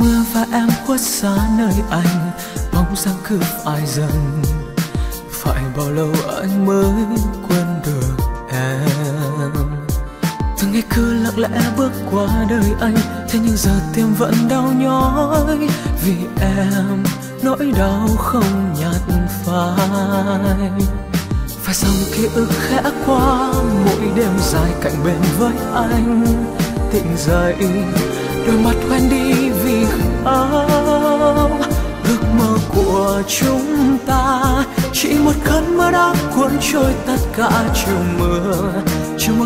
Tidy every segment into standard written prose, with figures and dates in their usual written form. mưa và em khuất xa nơi anh, mong rằng cứ phải dần. Phải bao lâu anh mới quên được em? Từng ngày cứ lặng lẽ bước qua đời anh, thế nhưng giờ tim vẫn đau nhói vì em, nỗi đau không nhạt phai. Phải dòng ký ức khẽ qua mỗi đêm dài cạnh bên với anh, tỉnh dậy đôi mắt quen đi vì áo. Ước mơ của chúng ta chỉ một cơn mưa đã cuốn trôi tất cả chiều mưa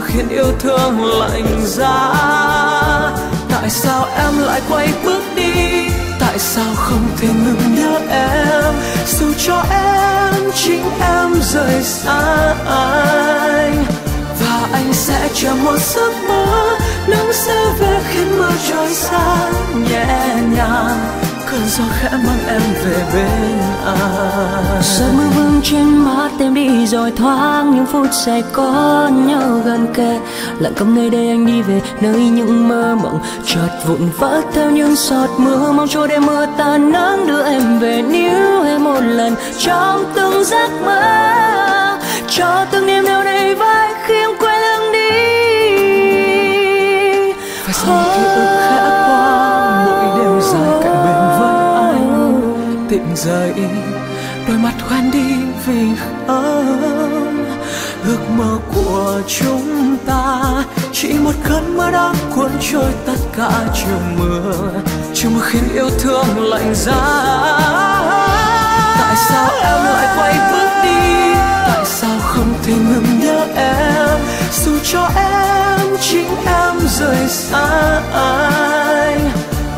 khiến yêu thương lạnh giá. Tại sao em lại quay bước đi? Tại sao không thể ngừng nhớ em, dù cho em chính em rời xa anh? Và anh sẽ chờ một giấc mơ, nắng sẽ về khiến mưa trôi xa nhẹ nhàng, cơn gió khẽ mang em về bên anh. Giọt mưa vương trên má em đi rồi thoáng những phút giây có nhau gần kề, lặng câm nơi đây anh đi về nơi những mơ mộng chợt vụn vỡ theo những giọt mưa. Mong cho đêm mưa tan nắng đưa em về níu em một lần trong từng giấc mơ, cho từng niềm đau đầy vai khi em quên lưng đi. Phải sao ký ức khẽ qua mỗi đêm dài cạnh bên với anh, tỉnh dậy đôi mắt hoen đi vì ấm. Ước mơ của chúng ta chỉ một cơn mưa đã cuốn trôi tất cả chiều mưa khiến yêu thương lạnh giá. Tại sao em lại quay bước đi? Tại sao không thể ngừng nhớ em, dù cho em chính em rời xa anh?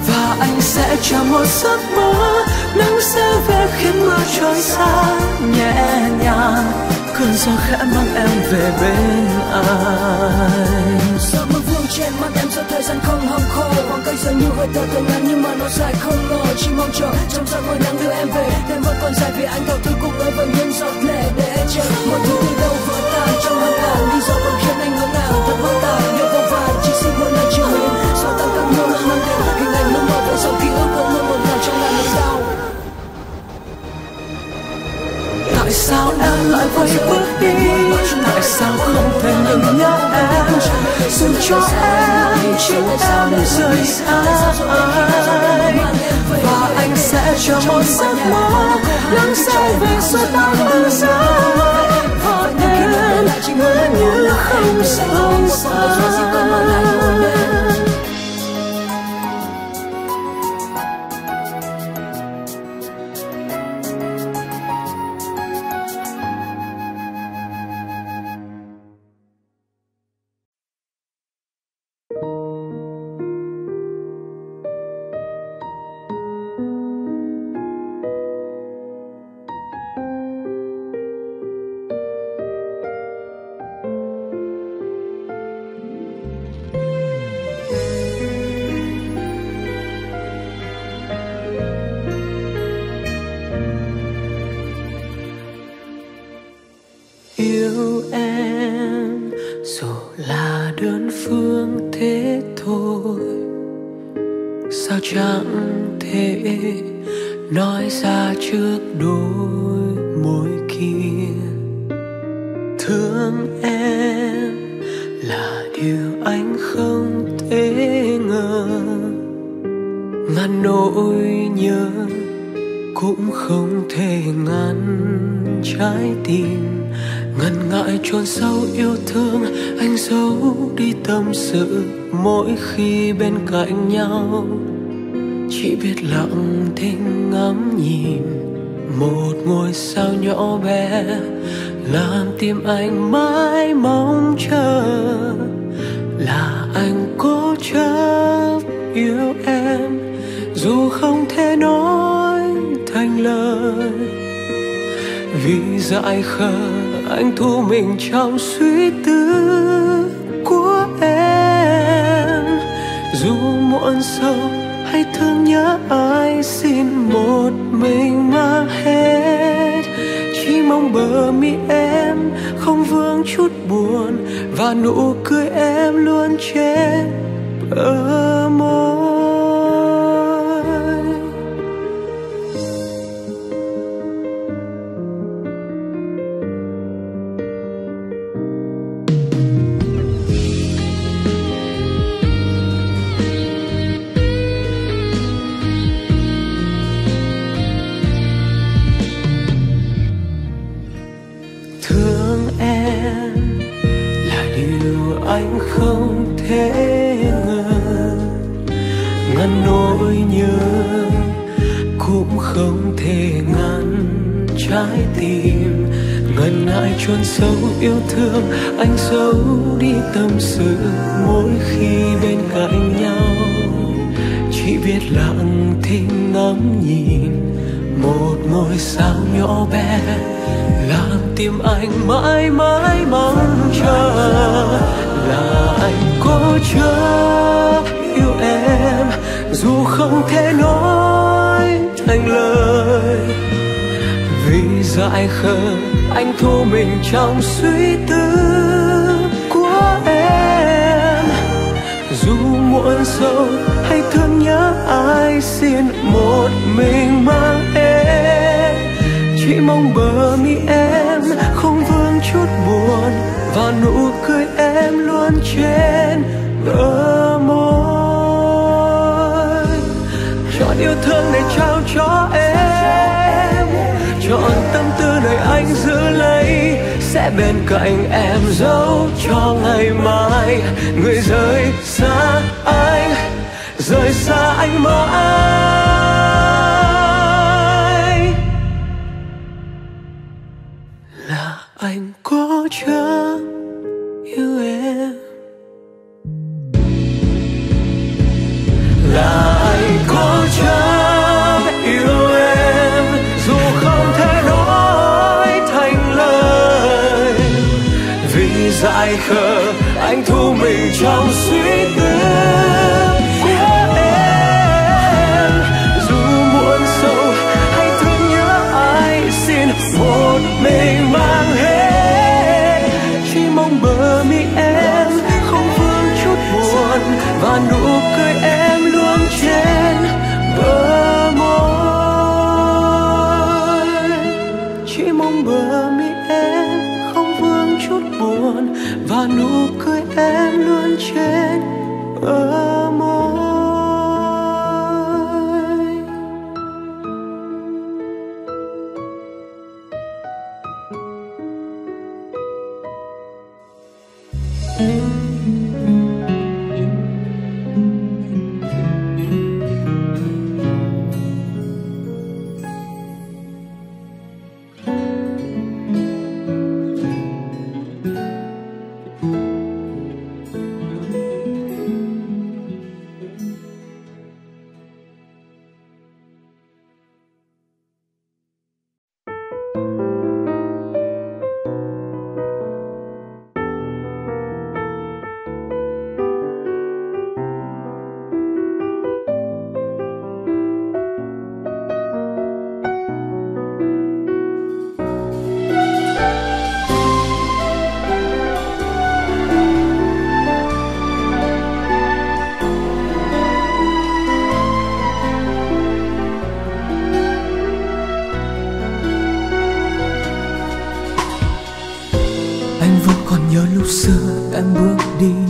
Và anh sẽ chờ một giấc mơ, nắng sẽ về khiến mưa trôi xa nhẹ nhàng, cơn gió khẽ mang em về bên anh. Giọt mưa vương trên mắt em do thời gian không hong khô, khoảng cách dường như hơi thở thường ngắn nhưng mà nó dài không ngờ. Chỉ mong chờ trong giấc mơ nắng đưa em về, đêm vẫn còn dài vì anh tao thứ cùng ơi với những giọt lệ để em chờ một thứ đi đâu vỡ tan trong hoàn cảnh lý do vẫn khiến anh ngỡ ngàng thật vô tài yêu vô vàn chỉ xin một lần chỉ huy gió tan cơn mưa mà mang theo hình ảnh nước mắt vẫn dòng ký ức vẫn luôn một ngày trong làn đau. Tại sao em lại quay bước đi? Tại sao không thể ngừng nhớ em, dù cho em chính em rời xa anh? Và anh sẽ cho một giấc mơ, nắng sẽ về suốt bao mưa gió, và em cứ như không rời xa. Mỗi khi bên cạnh nhau chỉ biết lặng thinh ngắm nhìn một ngôi sao nhỏ bé, làm tim anh mãi mong chờ là anh cố chấp yêu em dù không thể nói thành lời. Vì dại khờ anh thu mình trong suy tư của em, dù muộn sâu hay thương nhớ ai xin một mình mang hết. Chỉ mong bờ mi em không vương chút buồn và nụ cười em luôn trên bờ môi. nỗi nhớ cũng không thể ngăn trái tim ngần ngại chôn sâu yêu thương. Anh giấu đi tâm sự mỗi khi bên cạnh nhau, chỉ biết lặng thinh ngắm nhìn một ngôi sao nhỏ bé, làm tim anh mãi mãi mong chờ là anh có chưa yêu em. Dù không thể nói thành lời vì dại khờ, anh thu mình trong suy tư của em. Dù muộn sâu hay thương nhớ ai, xin một mình mang em. Chỉ mong bờ mi em không vương chút buồn và nụ cười em luôn trên bờ môi. Chọn yêu thương để trao cho em, chọn tâm tư để anh giữ lấy, sẽ bên cạnh em dấu cho ngày mai. Người rời xa anh, rời xa anh mãi là anh có chưa yêu em, là anh có chưa yêu em. Dù không thể nói thành lời vì dại khờ, anh thu mình trong suy tư. Một mình mang hết, chỉ mong bờ mi em không vương chút buồn và nụ cười em luôn trên bờ môi. Chỉ mong bờ mi em không vương chút buồn và nụ cười em luôn trên bờ môi.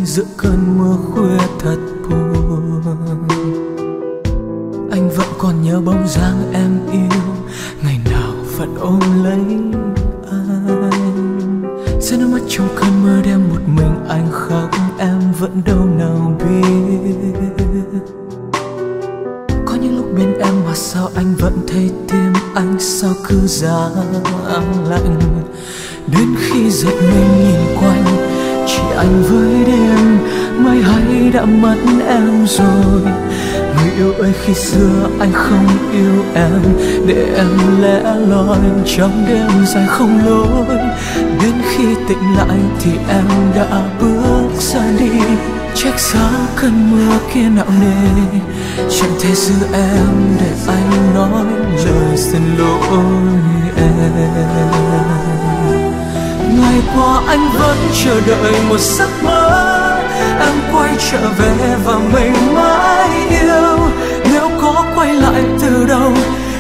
Giữa cơn mưa khuya thật buồn, anh vẫn còn nhớ bóng dáng em yêu, ngày nào vẫn ôm lấy anh. Sẽ nước mắt trong cơn mưa đêm một mình anh khóc, em vẫn đâu nào biết. Có những lúc bên em mà sao anh vẫn thấy tim anh sao cứ giá lạnh. Đến khi giật mình nhìn quanh, chỉ anh với đêm, mai hay đã mất em rồi. Người yêu ơi, khi xưa anh không yêu em, để em lẻ loi trong đêm dài không lối. Đến khi tỉnh lại thì em đã bước ra đi, trách giá cơn mưa kia nặng nề. Chẳng thể giữ em để anh nói lời xin lỗi em. Ngày qua anh vẫn chờ đợi một giấc mơ, em quay trở về và mình mãi yêu. Nếu có quay lại từ đầu,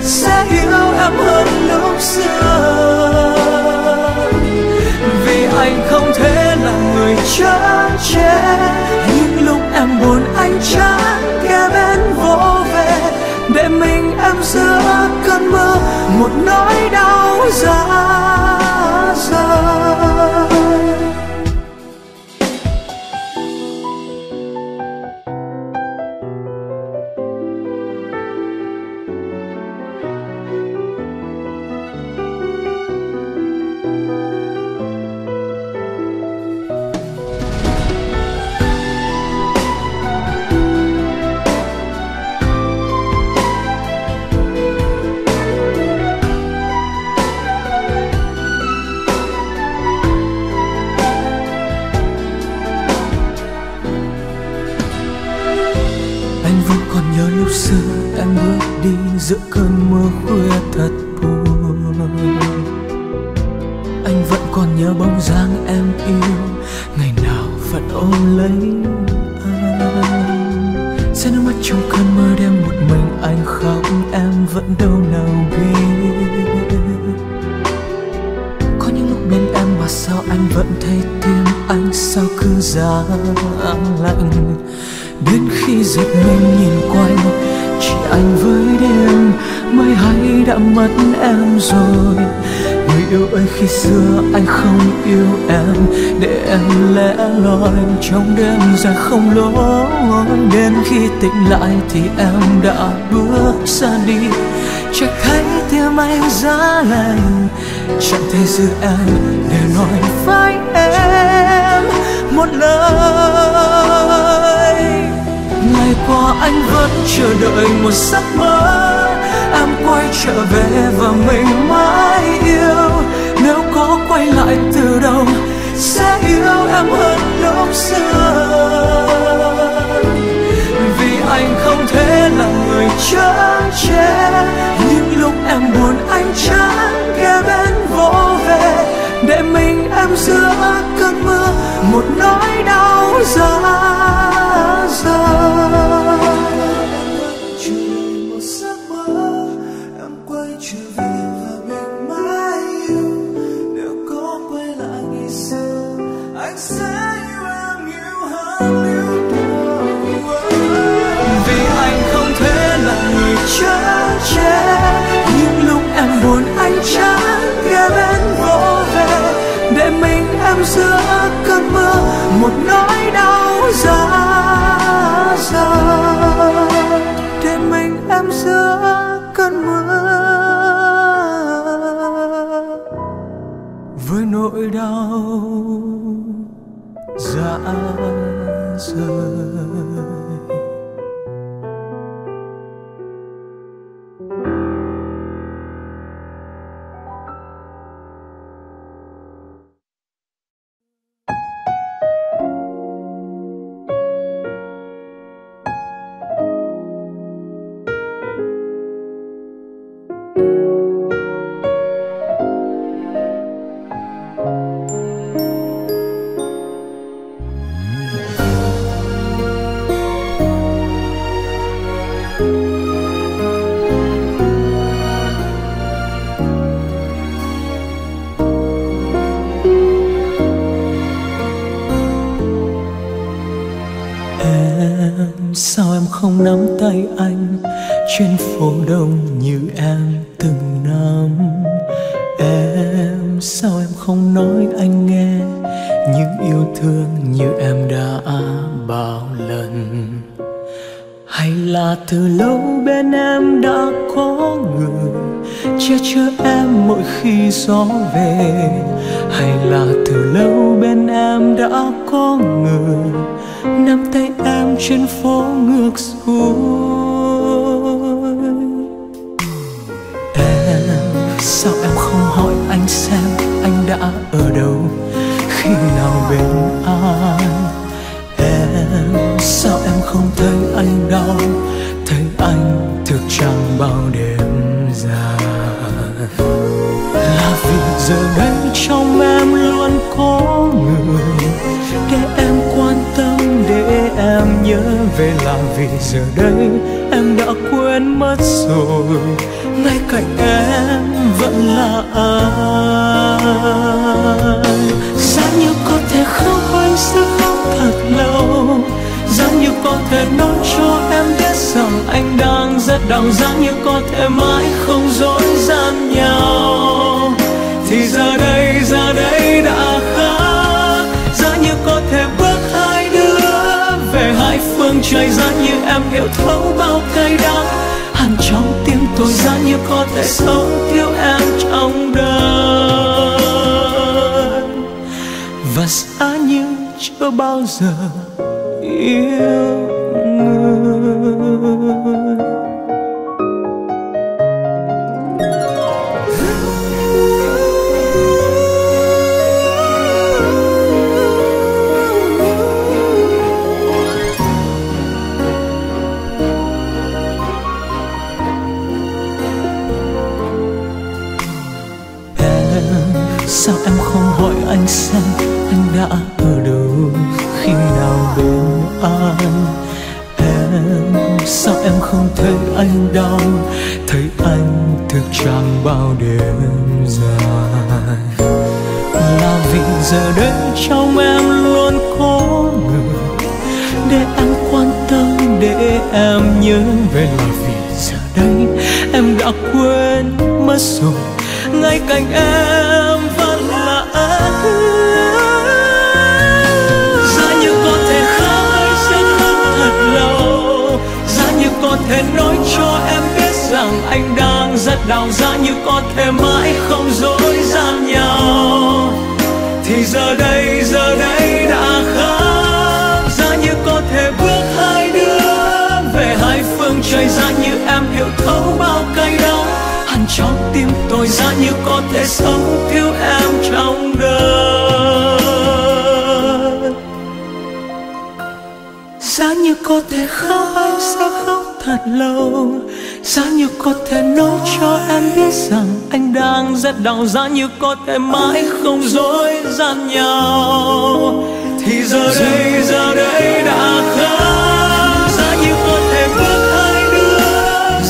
sẽ yêu em hơn lúc xưa. Vì anh không thể là người chở che, những lúc em buồn anh chẳng kề bên vỗ về, để mình em giữa cơn mơ một nỗi đau dài. đi giữa cơn mưa khuya thật buồn. Anh vẫn còn nhớ bóng dáng em yêu, ngày nào vẫn ôm lấy anh. Sẽ nước mắt trong cơn mưa đêm một mình anh khóc, em vẫn đâu nào biết. Có những lúc bên em mà sao anh vẫn thấy tim anh sao cứ giá lạnh. Đến khi giật mình nhìn quanh, chỉ anh với đêm, mây hay đã mất em rồi. Người yêu ơi, khi xưa anh không yêu em, để em lẻ loi trong đêm dài không lối. Đến khi tỉnh lại thì em đã bước ra đi, chợt thấy tim anh giá lạnh, chẳng thể giữ em để nói với em một lời. Ngày qua anh vẫn chờ đợi một giấc mơ, em quay trở về và mình mãi yêu. Nếu có quay lại từ đầu, sẽ yêu em hơn lúc xưa. Vì anh không thể là người chán chê, những lúc em buồn anh chán ghé bên vỗ về, để mình em giữa cơn mưa một nỗi đau giá rời. Những lúc em buồn anh chẳng ghé bên vỗ về, để mình em giữa cơn mưa một nỗi đau giá rời, để mình em giữa cơn mưa với nỗi đau giá rời. Không nắm tay anh trên phố đông như em từng nắm. Em sao em không nói anh nghe những yêu thương như em đã bao lần? Hay là từ lâu bên em đã có người che chở em mỗi khi gió về? Hay là từ lâu bên em đã có người nắm tay em trên phố ngược xuôi? Em sao em không hỏi anh xem anh đã ở đâu, khi nào bên ai? Em sao em không thấy anh đau, thấy anh thực chẳng bao đêm dài? Là vì giờ đây trong em luôn có người để em quan tâm, để em nhớ về. Là vì giờ đây em đã quên mất rồi, ngay cạnh em vẫn là anh. Giá như có thể khóc, anh sẽ khóc thật lâu. Giá như có thể nói cho em biết rằng anh đang rất đau. Giá như có thể mãi không dối gian nhau, thì giờ đây đã khác. Giá như có thể bước hai đứa về hai phương trời. Giá như em hiểu thấu bao cay đắng hẳn trong tim tôi. Giá như có thể sống thiếu em trong đời, và giá như chưa bao giờ yêu người. anh đã ở đâu, khi nào bên anh? Em, sao em không thấy anh đau, thấy anh thực chẳng bao đêm dài. Là vì giờ đây trong em luôn có người để anh quan tâm, để em nhớ về. Là vì giờ đây em đã quên mất rồi, ngay cạnh em vẫn là anh. Có thể nói cho em biết rằng anh đang rất đau giá, như có thể mãi không dối gian nhau, thì giờ đây đã khác. Giá như có thể bước hai đứa về hai phương trời, giá như em hiểu thấu bao cay đau hẳn trong tim tôi, giá như có thể sống thiếu em trong đời. Giá như có thể khóc anh sẽ khóc thật lâu, giá như có thể nói cho em biết rằng anh đang rất đau, giá như có thể mãi không dối gian nhau, thì giờ đây đã khác. Giá như có thể bước hai đứa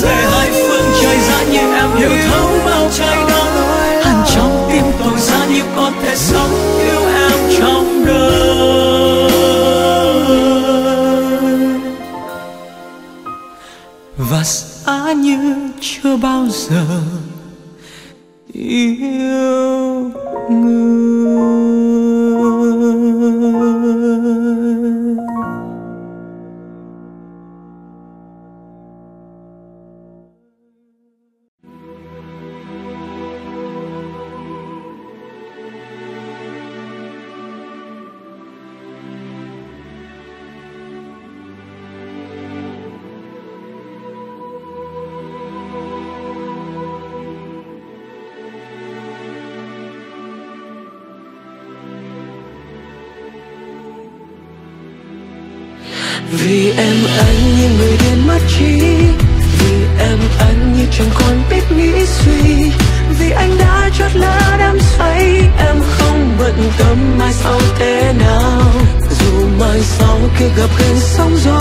về hai phương trời, giá như em hiểu thấu bao trái đau hẳn trong tim tôi, giá như có thể sống yêu em trong đời. Và giá như chưa bao giờ yêu người. Vì em anh như người điên mất trí, vì em anh như chẳng còn biết nghĩ suy, vì anh đã chót lỡ đắm say, em không bận tâm mai sau thế nào. Dù mai sau kia gặp cơn sóng gió,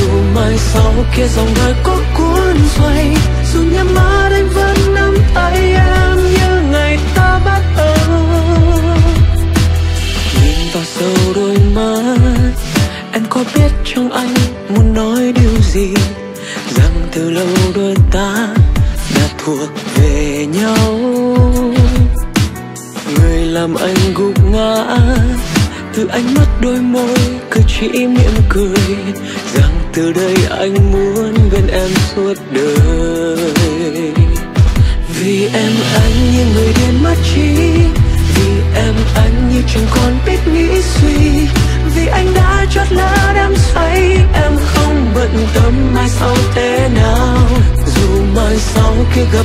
dù mai sau kia dòng đời có cuốn xoay, dù nhắm mắt anh vẫn nắm tay em như ngày ta bắt đầu. Nhìn vào sâu đôi mắt, em có biết trong anh muốn nói điều gì, rằng từ lâu đôi ta đã thuộc về nhau. Người làm anh gục ngã, từ ánh mắt đôi môi cứ chỉ mỉm cười, rằng từ đây anh muốn bên em suốt đời. Vì em anh như người điên mất trí, vì em anh như chẳng còn biết nghĩ suy, vì anh đã chót lỡ đắm say, em không bận tâm mai sau thế nào. Dù mai sau kia gặp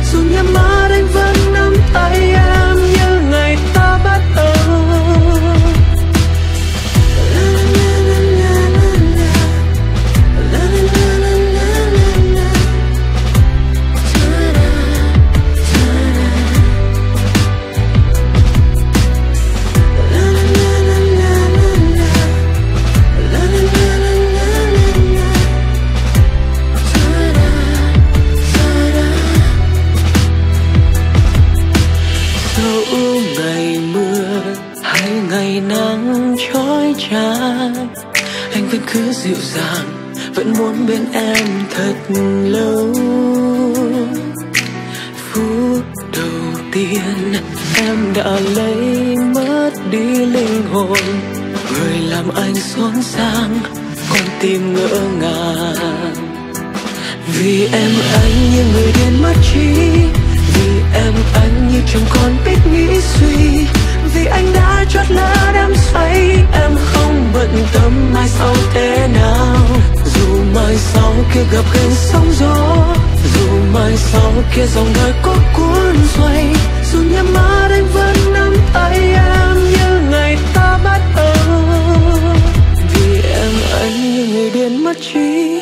dù nhắm mắt anh vẫn nắm tay em như ngày ta bắt đầu. Anh vẫn cứ dịu dàng, vẫn muốn bên em thật lâu. Phút đầu tiên em đã lấy mất đi linh hồn, người làm anh xốn xang, con tim ngỡ ngàng. Vì em anh như người điên mất trí, vì em anh như chẳng còn biết nghĩ suy, vì anh đã chót lỡ đắm say, em không bận tâm mai sau thế nào. Dù mai sau kia gặp cơn sóng gió, dù mai sau kia dòng đời có cuốn xoay, dù nhắm mắt anh vẫn nắm tay em như ngày ta bắt đầu. Vì em anh như người điên mất trí,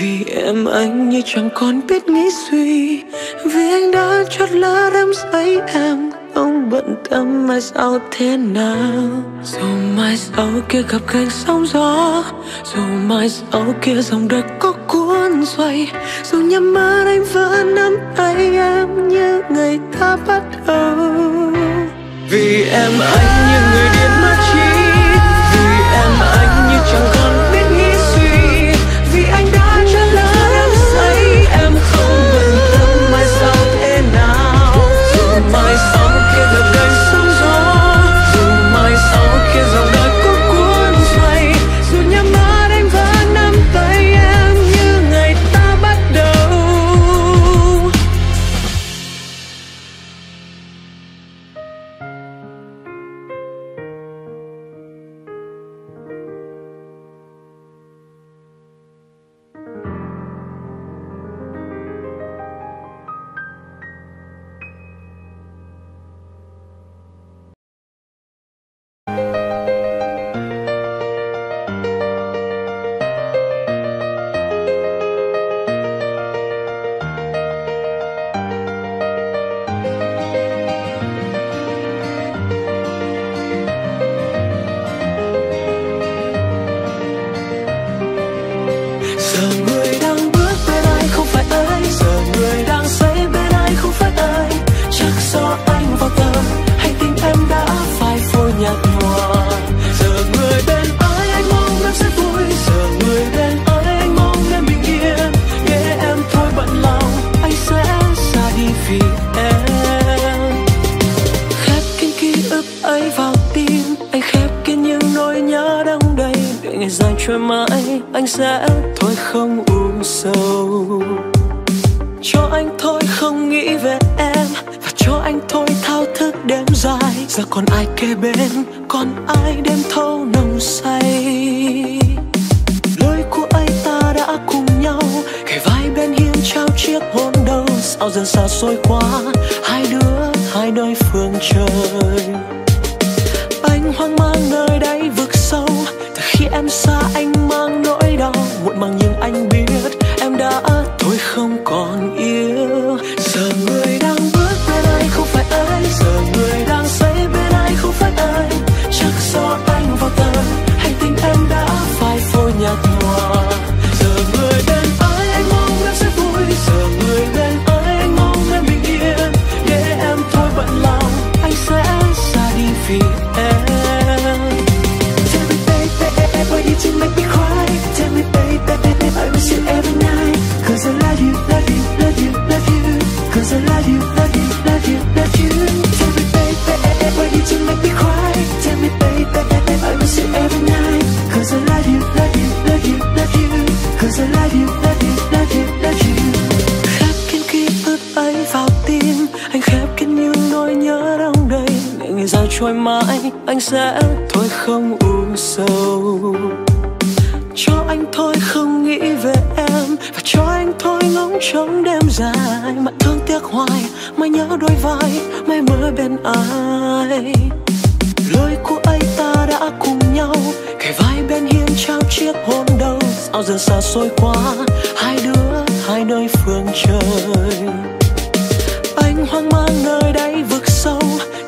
Vì em anh như chẳng còn biết nghĩ suy, vì anh đã chót lỡ đắm say em. Ông bận tâm mai sau thế nào, dù mai sau kia gặp cánh sóng gió, dù mai sau kia dòng đời có cuốn xoay, dù nhắm mắt anh vẫn nắm tay em như ngày ta bắt đầu. Vì em anh như người điên mất trí, vì em anh như chẳng còn biết nghĩ suy, vì anh đã chót lỡ đắm say em. Không bận tâm mai sau thế nào, dù mai sau gặp cánh sóng gió, dù mai sau kia dòng đời có cuốn xoay, dù nhắm mắt anh vẫn nắm tay em như ngày ta bắt đầu.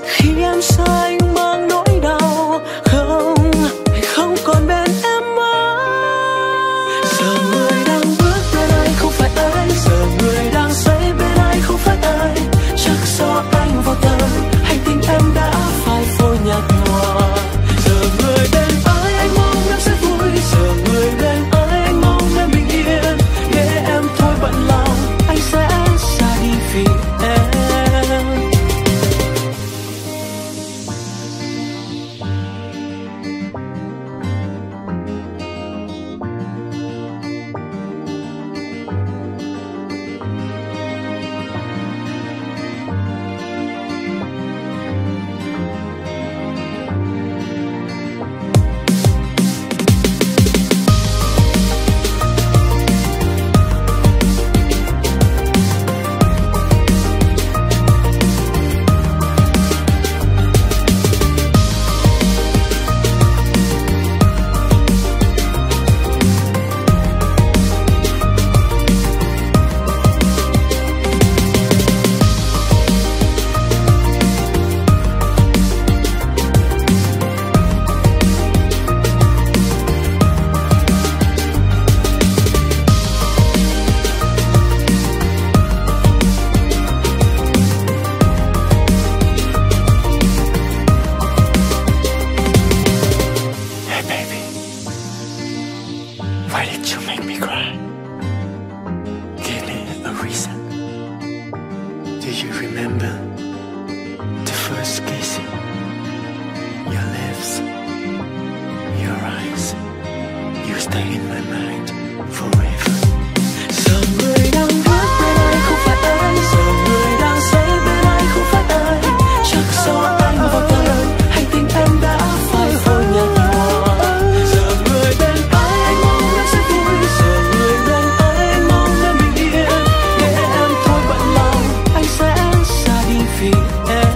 Hãy the first kiss, your lips, your eyes, you stay in my mind forever. Sao người đang bước bên anh không phải anh, giờ người đang say bên anh không phải anh, chắc do anh và tôi hay tình em đã phai phai nhạt nhòa. Giờ người bên ai anh mong em sẽ vui, giờ người bên ai anh mong em bình yên, để em thôi bận lòng anh sẽ xa đi vì em.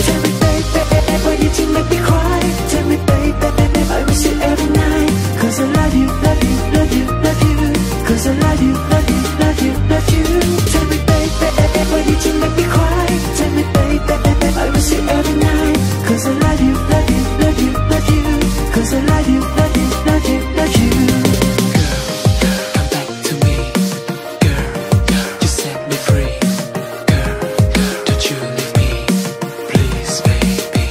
Tell me baby, why did you make me cry? Tell me baby, I miss you every night, 'cause I love you, love you, love you, love you. 'Cause I love you, love you, love you, love you. Tell me baby, why did you make me cry? Tell me baby, I miss you every night, 'cause I love you, love you, love you, love you. 'Cause I love you, love you, love you, love you. Girl, come back to me. Girl, you set me free. Girl, don't you leave me, please baby.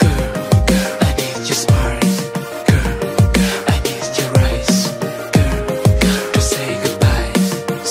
Girl, I need your smile. Girl, I need your eyes. Girl, to say goodbye, I. Me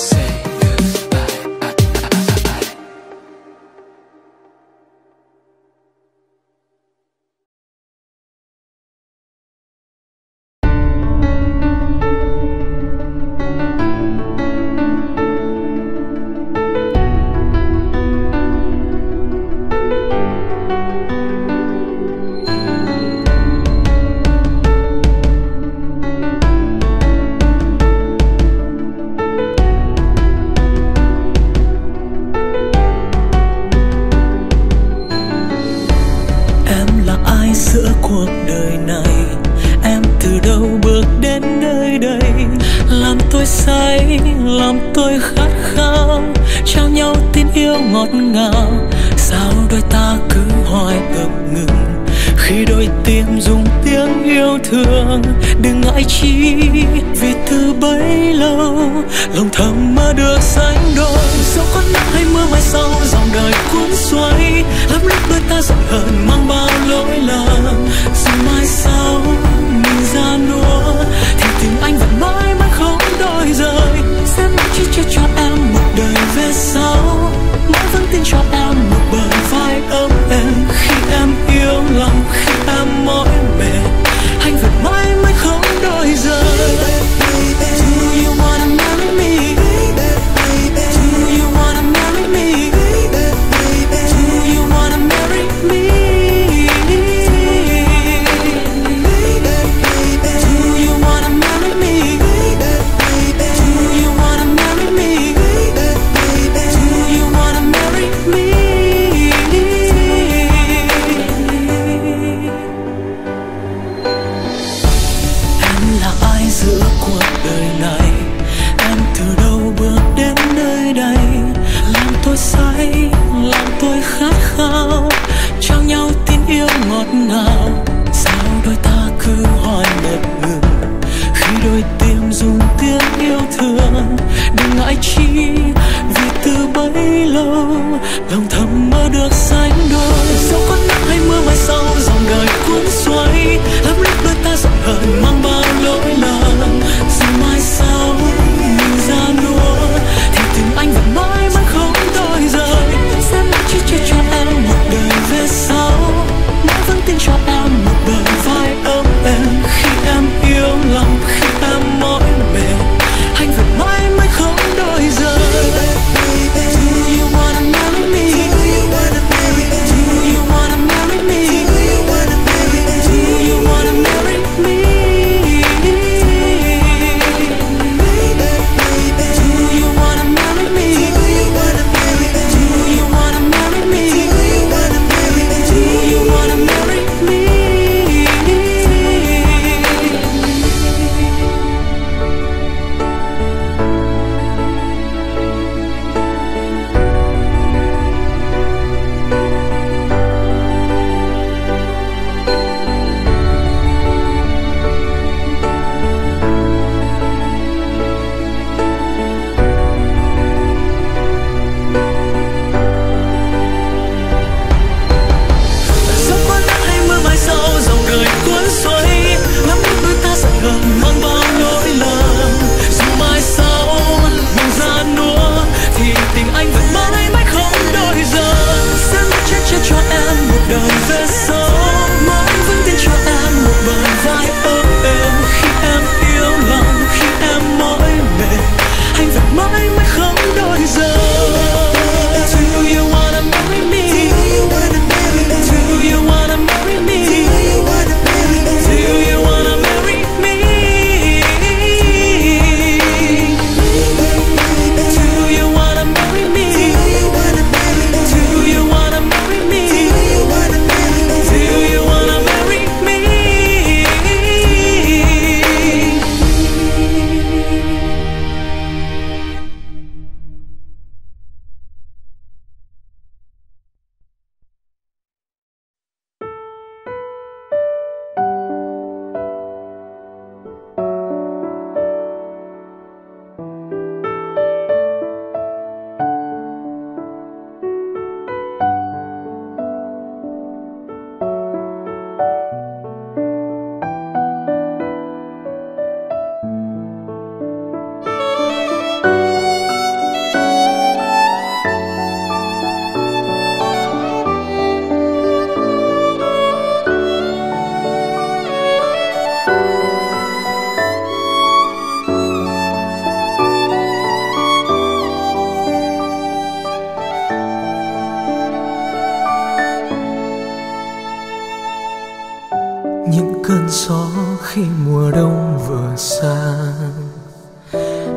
cơn gió khi mùa đông vừa sang.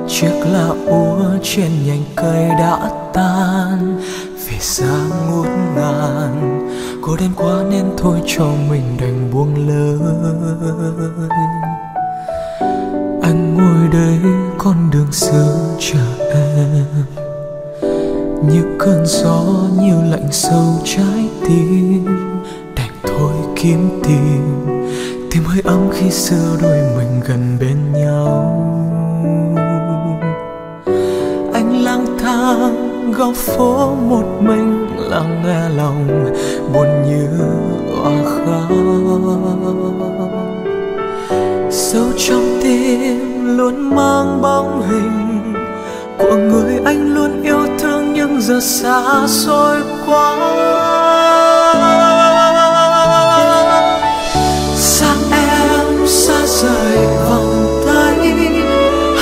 Chiếc lá úa trên nhành cây đã tan vì giá ngút ngàn. Cô đơn quá nên thôi cho mình đành buông lời. Anh ngồi đây con đường xưa chờ em, như cơn gió như lạnh sâu trái tim. Đành thôi kiếm tìm hơi ấm khi xưa đôi mình gần bên nhau. Anh lang thang góc phố một mình, lắng nghe lòng buồn như òa khóc. Sâu trong tim luôn mang bóng hình của người anh luôn yêu thương nhưng giờ xa xôi quá. Sang em xa rời vòng tay,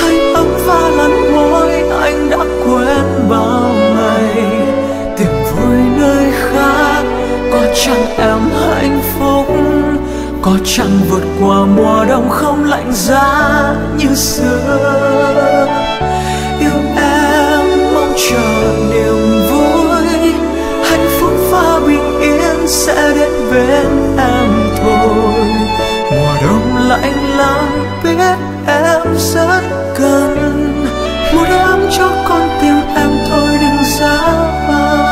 hay ấm pha lẫn môi anh đã quên bao ngày. Tìm vui nơi khác, có chăng em hạnh phúc, có chăng vượt qua mùa đông không lạnh giá như xưa. Yêu em mong chờ niềm vui, hạnh phúc và bình yên sẽ đến bên em thôi. Mùa đông lạnh lắm biết em rất cần, mùa đông cho con tim em thôi đừng giá băng.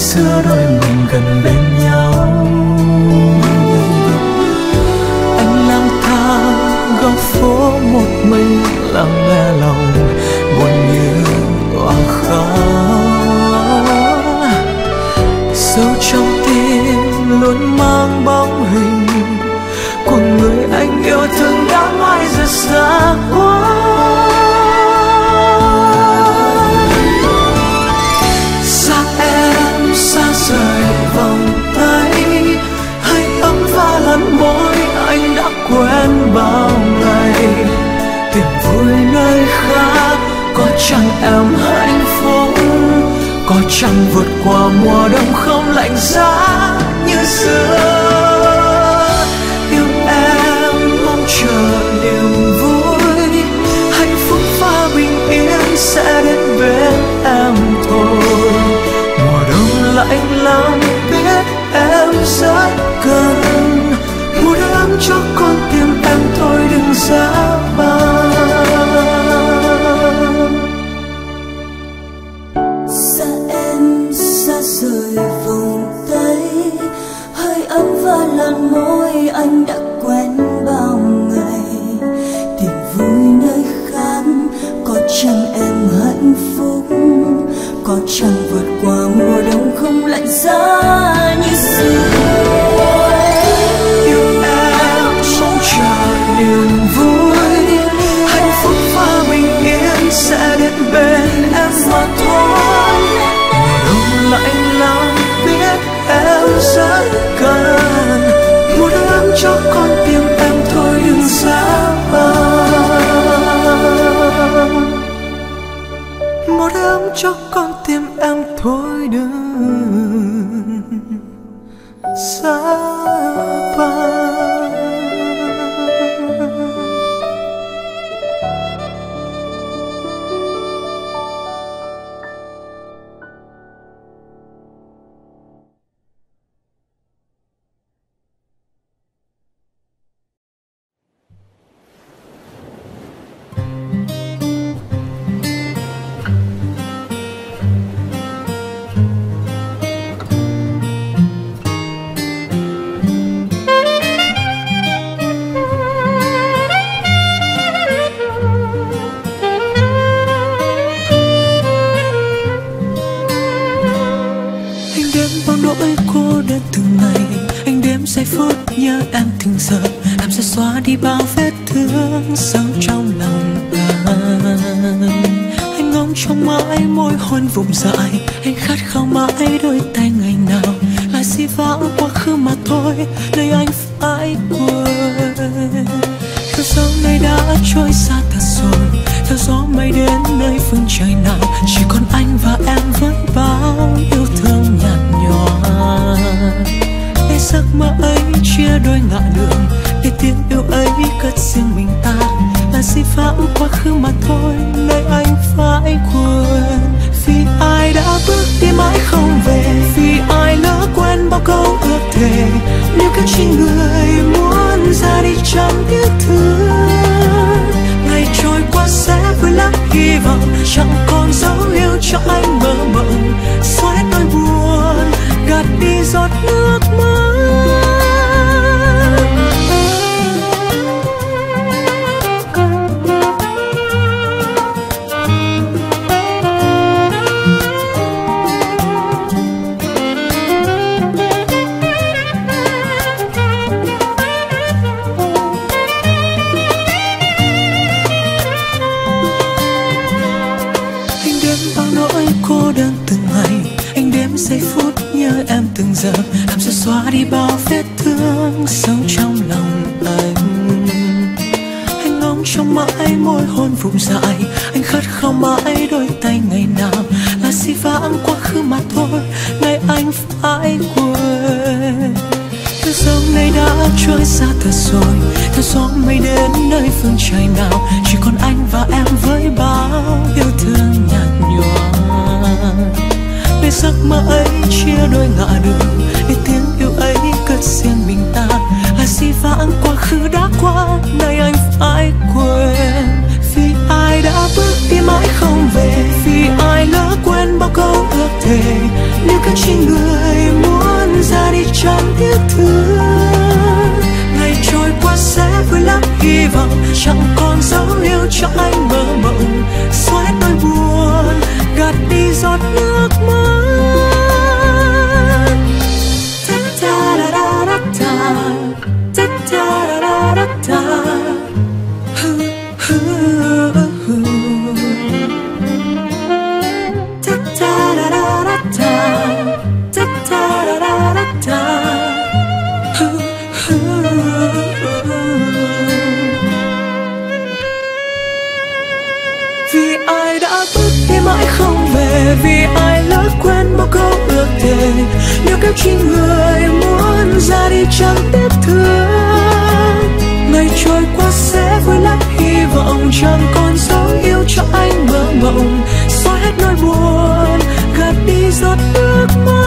Xưa đôi mình gần bên nhau. Anh lang thang góc phố một mình, lắng nghe lòng buồn như òa khóc. Sâu trong tim luôn mang bóng hình của người anh yêu thương đã mãi giờ xa quá. Rời vòng tay, hay ấm pha lẫn môi anh đã quên bao ngày. Tìm vui nơi khác, có chăng em hạnh phúc, có chăng vượt qua mùa đông không lạnh giá như xưa. Yêu em mong chờ niềm vui, hạnh phúc và bình yên sẽ đến bên em thôi. Anh lắm biết em rất cần, mùa đông cho con tim em thôi đừng giá băng. Xa em xa rời vòng tay, hơi ấm và làn môi anh đã quen bao ngày. Tìm vui nơi khác, có chăng em hạnh phúc, có chăng vượt qua mùa đông không lạnh giá như xưa. Yêu em mong chờ niềm vui, hạnh phúc và bình yên sẽ đến bên em mà thôi. Mùa đông lạnh lắm biết em rất cần, mùa đông cho con tim em thôi đừng giá băng. Mùa đông cho con tim em thôi đừng xa ba. phút nhớ em từng giờ, em sẽ xóa đi bao vết thương sâu trong lòng anh ngóng trong mãi môi hôn vùng dại, anh khát khao mãi đôi tay ngày nào lại dĩ vãng quá khứ mà thôi, đời anh phải quên. Theo gió mây đã trôi xa thật rồi, theo gió mây đến nơi phương trời nào, chỉ còn anh và em với bao yêu thương nhạt nhòa. Để giấc mơ ấy chia đôi ngả đường, để tiếng yêu ấy cất riêng mình ta, là dĩ vãng quá khứ mà thôi, nơi anh phải quên. Vì ai đã bước đi mãi không về, vì ai lỡ quên bao câu ước thề, nếu cách chỉ người muốn ra đi chẳng tiếc thương. Ngày trôi qua sẽ vui lắm hy vọng, chẳng còn dấu yêu cho anh mơ mộng, xóa hết nỗi buồn, gạt đi giọt nước mắt. Giây phút nhớ em từng giờ, em sẽ xóa đi bao vết thương sâu trong lòng anh ngóng trong mãi môi hôn vùng dại, anh khát khao mãi đôi tay ngày nào là dĩ vãng quá khứ mà thôi, nay anh phải quên. Theo sông này đã trôi xa thật rồi, theo gió mây đến nơi phương trời nào, chỉ còn anh và em với bao yêu thương nhạt nhòa. Để giấc mơ ấy chia đôi ngả đường, để tiếng yêu ấy cất riêng mình ta, là dĩ vãng quá khứ đã qua, nay anh phải quên. Vì ai đã bước đi mãi không về, vì ai lỡ quên bao câu ước thề, nếu cách chỉ người muốn ra đi chẳng tiếc thương. Ngày trôi qua sẽ vui lắm hy vọng, chẳng còn dấu yêu cho anh mơ mộng, xóa hết nỗi buồn, gạt đi giọt nước mắt. Ta da da da da. Vì ai đã bước đi mãi không về, vì ai lỡ quên bao câu ước thề, nếu cách chỉ người muốn ra đi chẳng tiếc thương. Ngày trôi qua sẽ vui lắm hy vọng, chẳng còn dấu yêu cho anh mơ mộng, xóa hết nỗi buồn, gạt đi giọt nước mắt.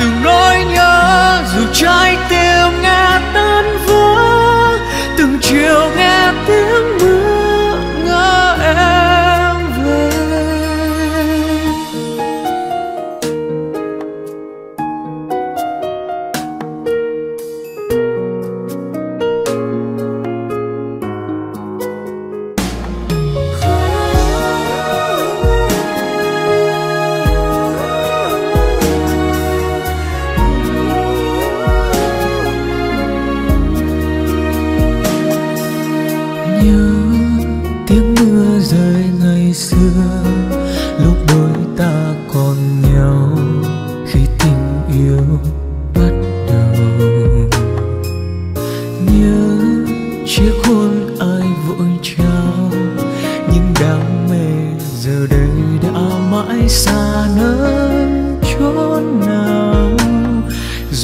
Từng nỗi nhớ dù trái tim nghe tan vỡ,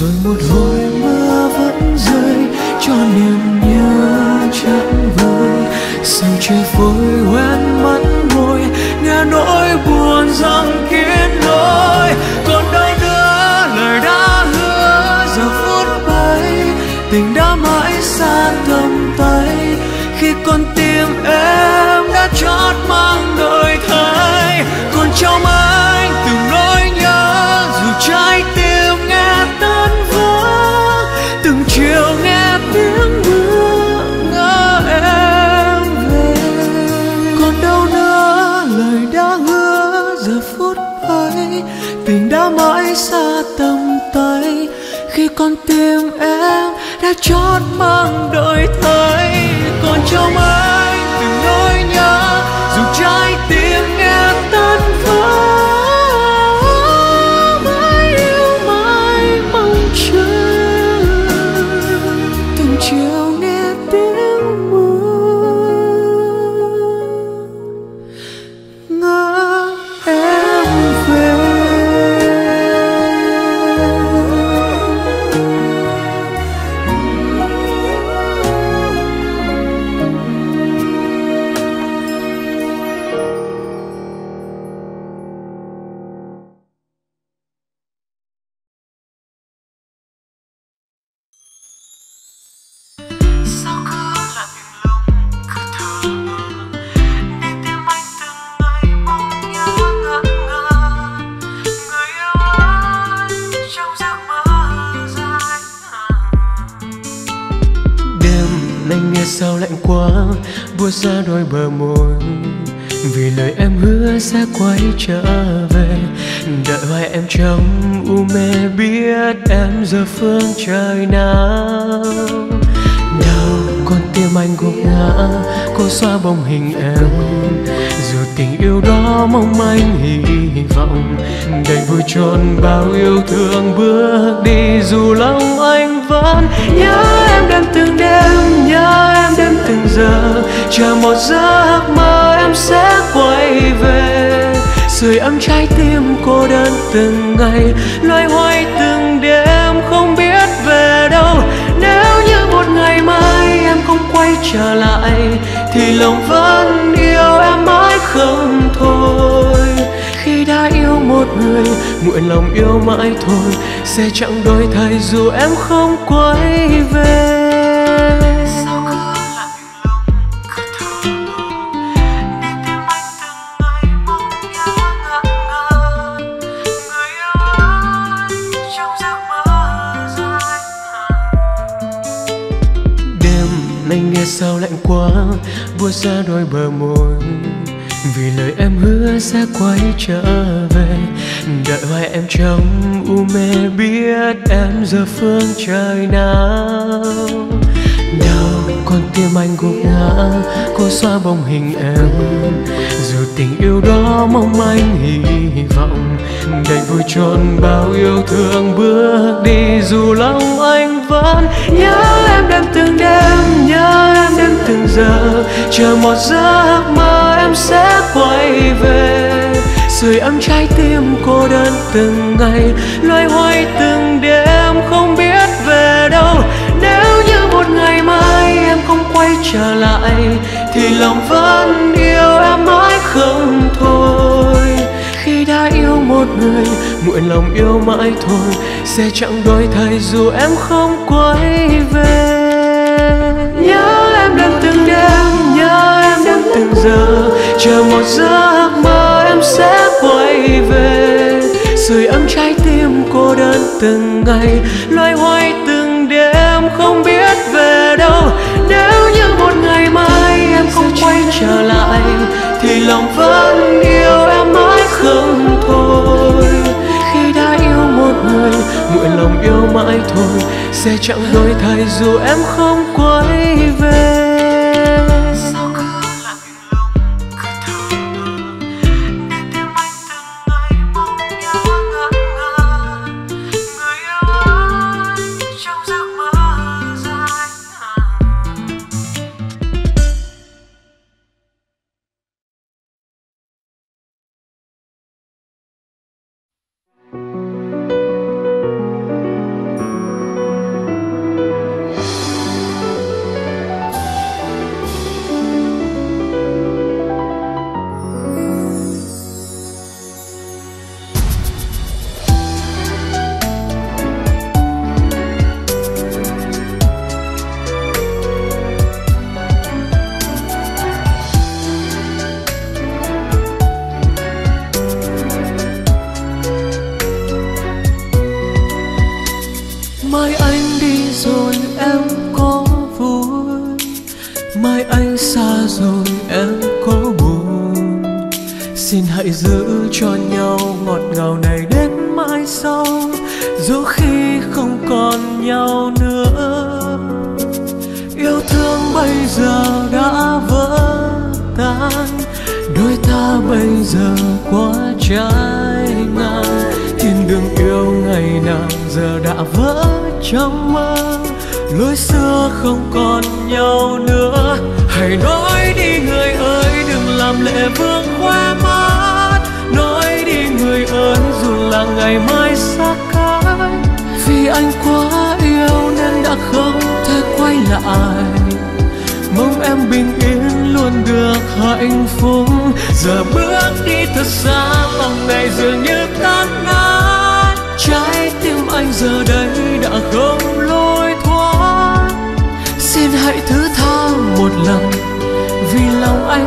rồi một hồi mưa vẫn rơi cho niềm nhớ chẳng vơi. Sao trời vội hoen mắt môi nghe nỗi buồn rằng kết nối. Còn đây nữa lời đã hứa giờ phút ấy tình đã mãi xa tầm tay khi con tim em đã chót mang đổi thay. Còn trong anh từng nỗi nhớ dù trái tim nghe tan vỡ, từng chiều nghe tiếng mưa ngỡ em về. Còn đâu nữa lời đã hứa giờ phút ấy tình đã mãi xa tầm tay khi con tim em đã chót mang đổi thay. Còn trong anh từng nỗi nhớ dù trái tim nghe tan vỡ, mãi yêu mãi mong chờ, từng chiều nghe tiếng mưa ngỡ em về. Xa đôi bờ môi vì lời em hứa sẽ quay trở về, đợi hoài em trong u mê biết em giờ phương trời nào. Đau con tim anh gục ngã cô xoa bóng hình em, dù tình yêu đó mong manh hy vọng đầy vui tròn bao yêu thương bước đi. Dù lòng anh vẫn nhớ em đêm từng đêm, nhớ em đêm từng giờ, chờ một giấc mơ em sẽ quay về. Sưởi ấm trái tim cô đơn từng ngày, loay hoay từng đêm không biết về đâu. Nếu như một ngày mai em không quay trở lại thì lòng vẫn yêu em mãi không thôi. Khi đã yêu một người muộn lòng yêu mãi thôi sẽ chẳng đổi thay dù em không quay về. Sao lạnh quá buốt ra đôi bờ môi vì lời em hứa sẽ quay trở về, đợi hoài em trong u mê biết em giờ phương trời nào. Đau con tim anh gục ngã cô xoa bóng hình em, dù tình yêu đó mong manh hy vọng đầy vui tròn bao yêu thương bước đi. Dù lòng anh vẫn nhớ em đêm từng đêm, nhớ em đêm từng giờ, chờ một giấc mơ em sẽ quay về. Sưởi ấm trái tim cô đơn từng ngày, loay hoay từng đêm không biết về đâu. Nếu như một ngày mai em không quay trở lại thì lòng vẫn yêu em mãi không thôi. Khi đã yêu một người muộn lòng yêu mãi thôi sẽ chẳng đổi thay dù em không quay về. Nhớ em đêm từng đêm, nhớ em đêm từng giờ, chờ một giấc mơ em sẽ quay về. Sưởi ấm trái tim cô đơn từng ngày, loay hoay từng đêm không biết về đâu. Nếu như một ngày mai em không quay trở lại thì lòng vẫn yêu em mãi không thôi. Khi đã yêu một người muộn lòng yêu mãi thôi sẽ chẳng đổi thay dù em không quay về. Xin hãy giữ cho nhau ngọt ngào này đến mãi sau, dù khi không còn nhau nữa. Yêu thương bây giờ đã vỡ tan, đôi ta bây giờ quá trái ngang. Thiên đường yêu ngày nào giờ đã vỡ trong mơ, lối xưa không còn nhau nữa. Hãy nói đi người ơi, đừng làm lệ vương khóe mắt. Nói đi người ơi, dù là ngày mai xa cách. Vì anh quá yêu nên đã không thể quay lại. Mong em bình yên luôn được hạnh phúc. Giờ bước đi thật xa, lòng này dường như tan nát. Trái tim anh giờ đây đã không lối thoát. Xin hãy thứ tha một lần, vì lòng anh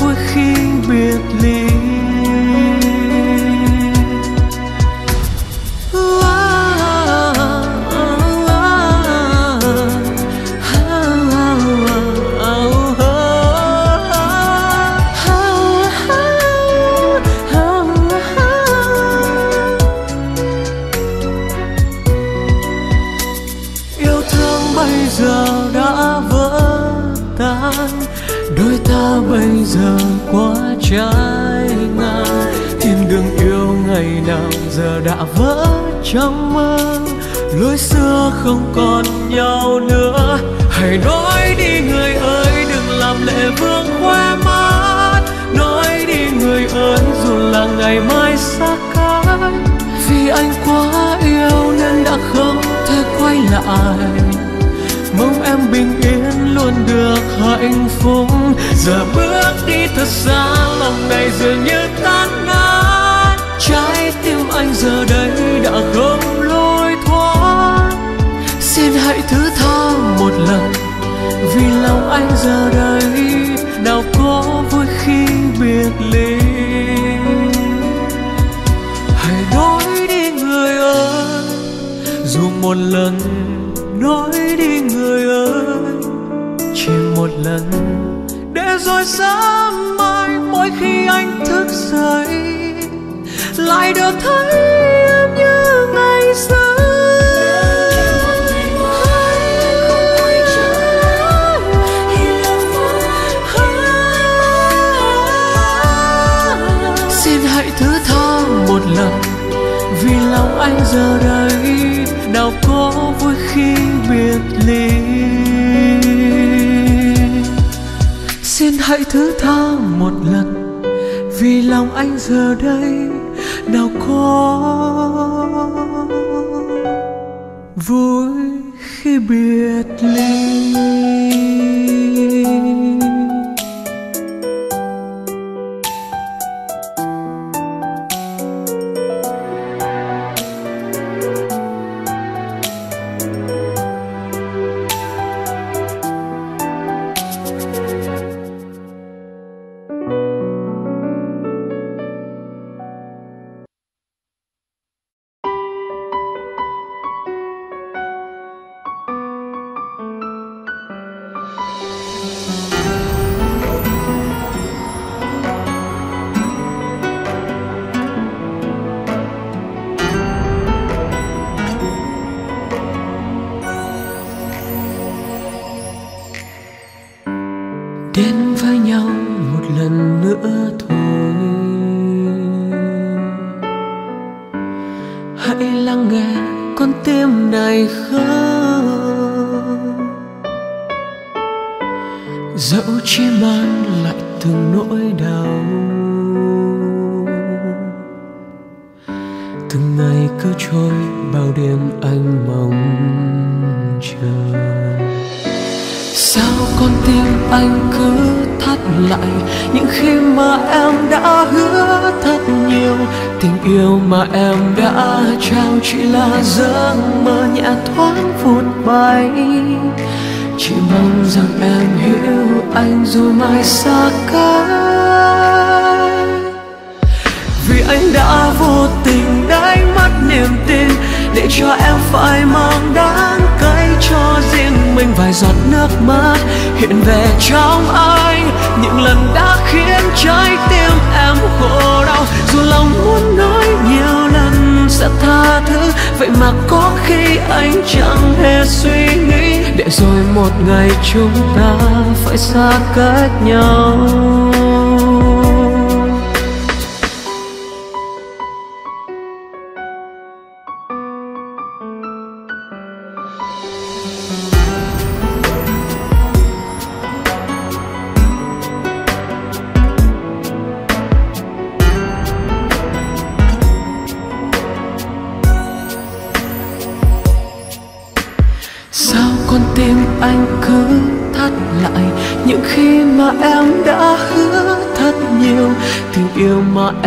vui khi biệt ly. Đôi ta bây giờ quá trái ngang. Thiên đường yêu ngày nào giờ đã vỡ trong mơ, lối xưa không còn nhau nữa. Hãy nói đi người ơi, đừng làm lệ vương khóe mắt. Nói đi người ơi, dù là ngày mai xa cách. Vì anh quá yêu nên đã không thể quay lại. Mong em bình yên luôn được hạnh phúc. Giờ bước đi thật xa, lòng này dường như tan nát. Trái tim anh giờ đây đã không lối thoát. Xin hãy thứ tha một lần, vì lòng anh giờ đây nào có vui khi biệt ly. Hãy nói đi người ơi, dù một lần. Nói đi người ơi, chỉ một lần, để rồi sáng mai mỗi khi anh thức dậy lại được thấy em như ngày xưa. Xin hãy thứ tha một lần, vì lòng anh giờ đây nào có vui khi biệt ly. Xin hãy thứ tha một lần, vì lòng anh giờ đây nào có vui khi biệt ly. Đến với nhau một lần nữa thôi, hãy lắng nghe con tim này khóc. Dẫu chỉ mang lại từng nỗi đau, từng ngày cứ trôi bao đêm anh mong chờ. Sao con tim anh cứ thắt lại những khi mà em đã hứa thật nhiều. Tình yêu mà em đã trao chỉ là giấc mơ nhẹ thoáng phút bay. Chỉ mong rằng em hiểu anh dù mai xa cách. Vì anh đã vô tình đánh mất niềm tin, để cho em phải mang đắng cay cho riêng mình. mình vài giọt nước mắt hiện về trong anh, những lần đã khiến trái tim em khổ đau. Dù lòng muốn nói nhiều lần sẽ tha thứ, vậy mà có khi anh chẳng hề suy nghĩ, để rồi một ngày chúng ta phải xa cách nhau.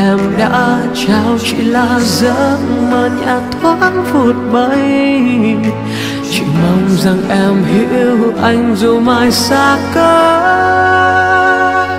Em đã trao chỉ là giấc mơ nhạt thoáng phút bay. Chỉ mong rằng em hiểu anh dù mai xa cách,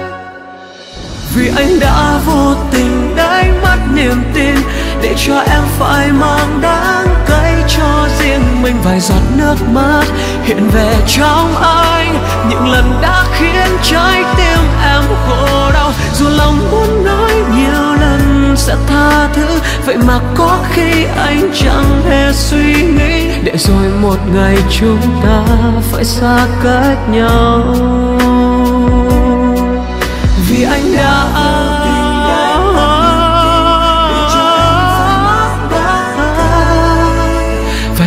vì anh đã vô tình đánh mất niềm tin, để cho em phải mang đáng cay cho riêng mình vài giọt nước mắt hiện về trong anh, những lần đã khiến trái tim em khổ đau. Dù lòng muốn nói nhiều lần sẽ tha thứ, vậy mà có khi anh chẳng hề suy nghĩ, để rồi một ngày chúng ta phải xa cách nhau. Vì anh đã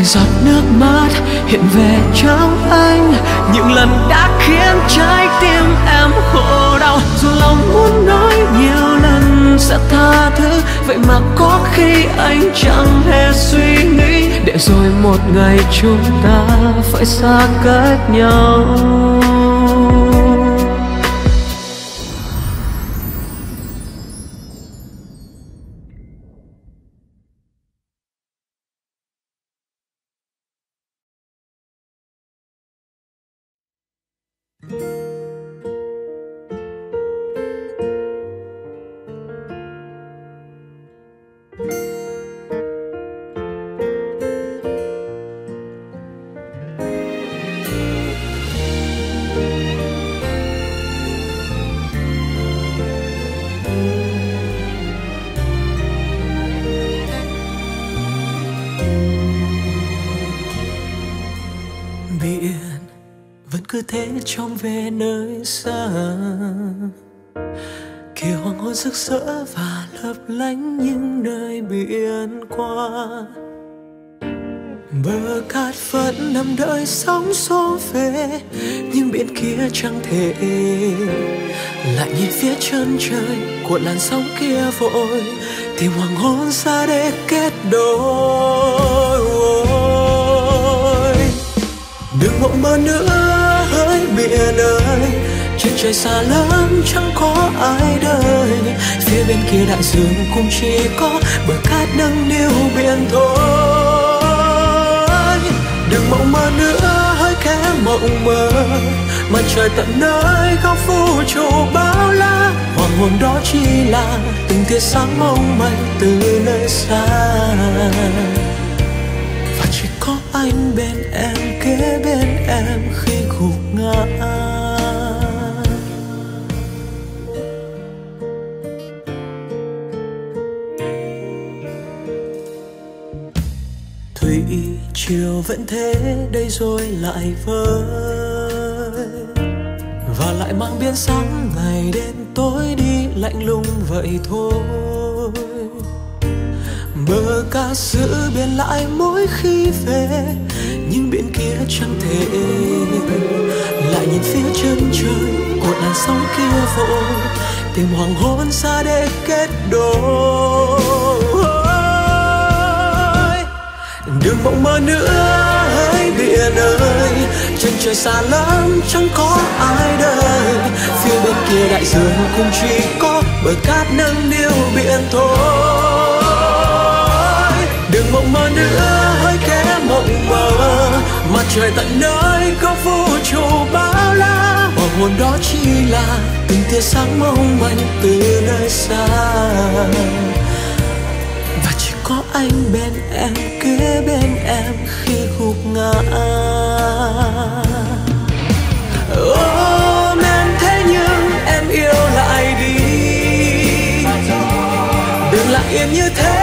giọt nước mắt hiện về trong anh, những lần đã khiến trái tim em khổ đau. Dù lòng muốn nói nhiều lần sẽ tha thứ, vậy mà có khi anh chẳng hề suy nghĩ, để rồi một ngày chúng ta phải xa cách nhau. Thế trong về nơi xa, kỳ hoàng hôn rực rỡ và lấp lánh những nơi biển qua. Bờ cát vẫn nằm đợi sóng xô về, nhưng biển kia chẳng thể. Lại nhìn phía chân trời của làn sóng kia vội, thì hoàng hôn xa để kết đôi. Đừng mộng mơ nữa biển ơi, trên trời xa lắm chẳng có ai đời, phía bên kia đại dương cũng chỉ có bờ cát nâng niu biển thôi. Đừng mộng mơ nữa hỡi kẻ mộng mơ, mặt trời tận nơi góc vũ trụ bao la, hoàng hôn đó chỉ là từng tia sáng mong manh từ nơi xa, và chỉ có anh bên em, kế bên em khi gục ngã. Thủy triều vẫn thế, đây rồi lại vơi, và lại mang biến sáng ngày đến tối đi lạnh lùng vậy thôi. Bờ cát giữ biển lại mỗi khi về, nhưng biển kia chẳng thể. Lại nhìn phía chân trời của làn sóng kia vội, tìm hoàng hôn xa để kết đôi. Đừng mộng mơ nữa hỡi biển ơi, trên trời xa lắm chẳng có ai đời, phía bên kia đại dương cũng chỉ có bờ cát nâng niu biển thôi. Đừng mộng mơ nữa hỡi kẻ mộng mơ, mặt trời tận nơi có vũ trụ bao la, hoàng hôn đó chỉ là từng tia sáng mong manh từ nơi xa, và chỉ có anh bên em, kế bên em khi gục ngã.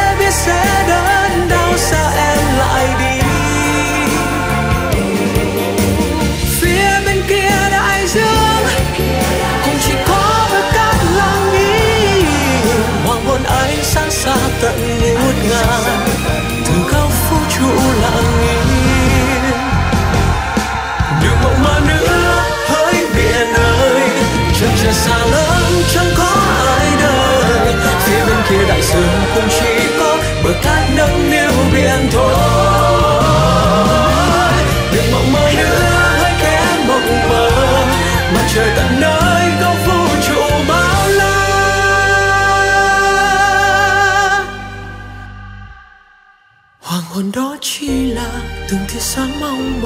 sẽ biết sẽ đớn đau sao em lại đi. Phía bên kia đại dương cũng chỉ có với các lặng im. Hoàng hôn ấy sáng xa tận ngút ngàn, từng góc vũ trụ lặng im. Đừng mộng mơ nữa hỡi biển ơi, chân trời xa lớn chẳng có ai đời. Phía bên kia đại dương cũng chỉ có bờ cát nâng niu biển thôi. Đừng mộng mơ nữa hãy kém mộng mơ, mặt trời tận nơi góc vũ trụ bao la. Hoàng hôn đó chỉ là từng tia sáng mong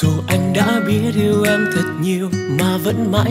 Dù anh đã biết yêu em thật nhiều mà vẫn mãi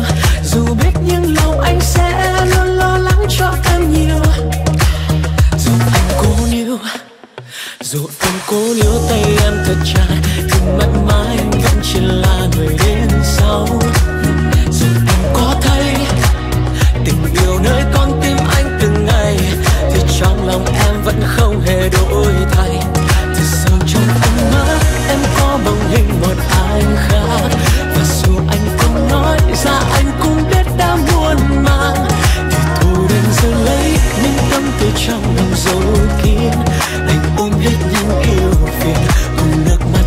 dù biết nhưng lòng anh sẽ luôn lo lắng cho em nhiều. Dù anh cố níu, tay em thật chặt, nhưng mãi mãi anh vẫn chỉ là người đến sau. Dù em có thấy tình yêu nơi con tim anh từng ngày, thì trong lòng em vẫn không hề đổi thay. Thật sâu trong ánh mắt em có bóng hình một anh khác, và dù anh không nói ra anh cũng biết đã muộn màng. Thì thôi đành giờ lấy những tâm tư trong lòng giấu kín, đành ôm hết những yêu phiền cùng nước mắt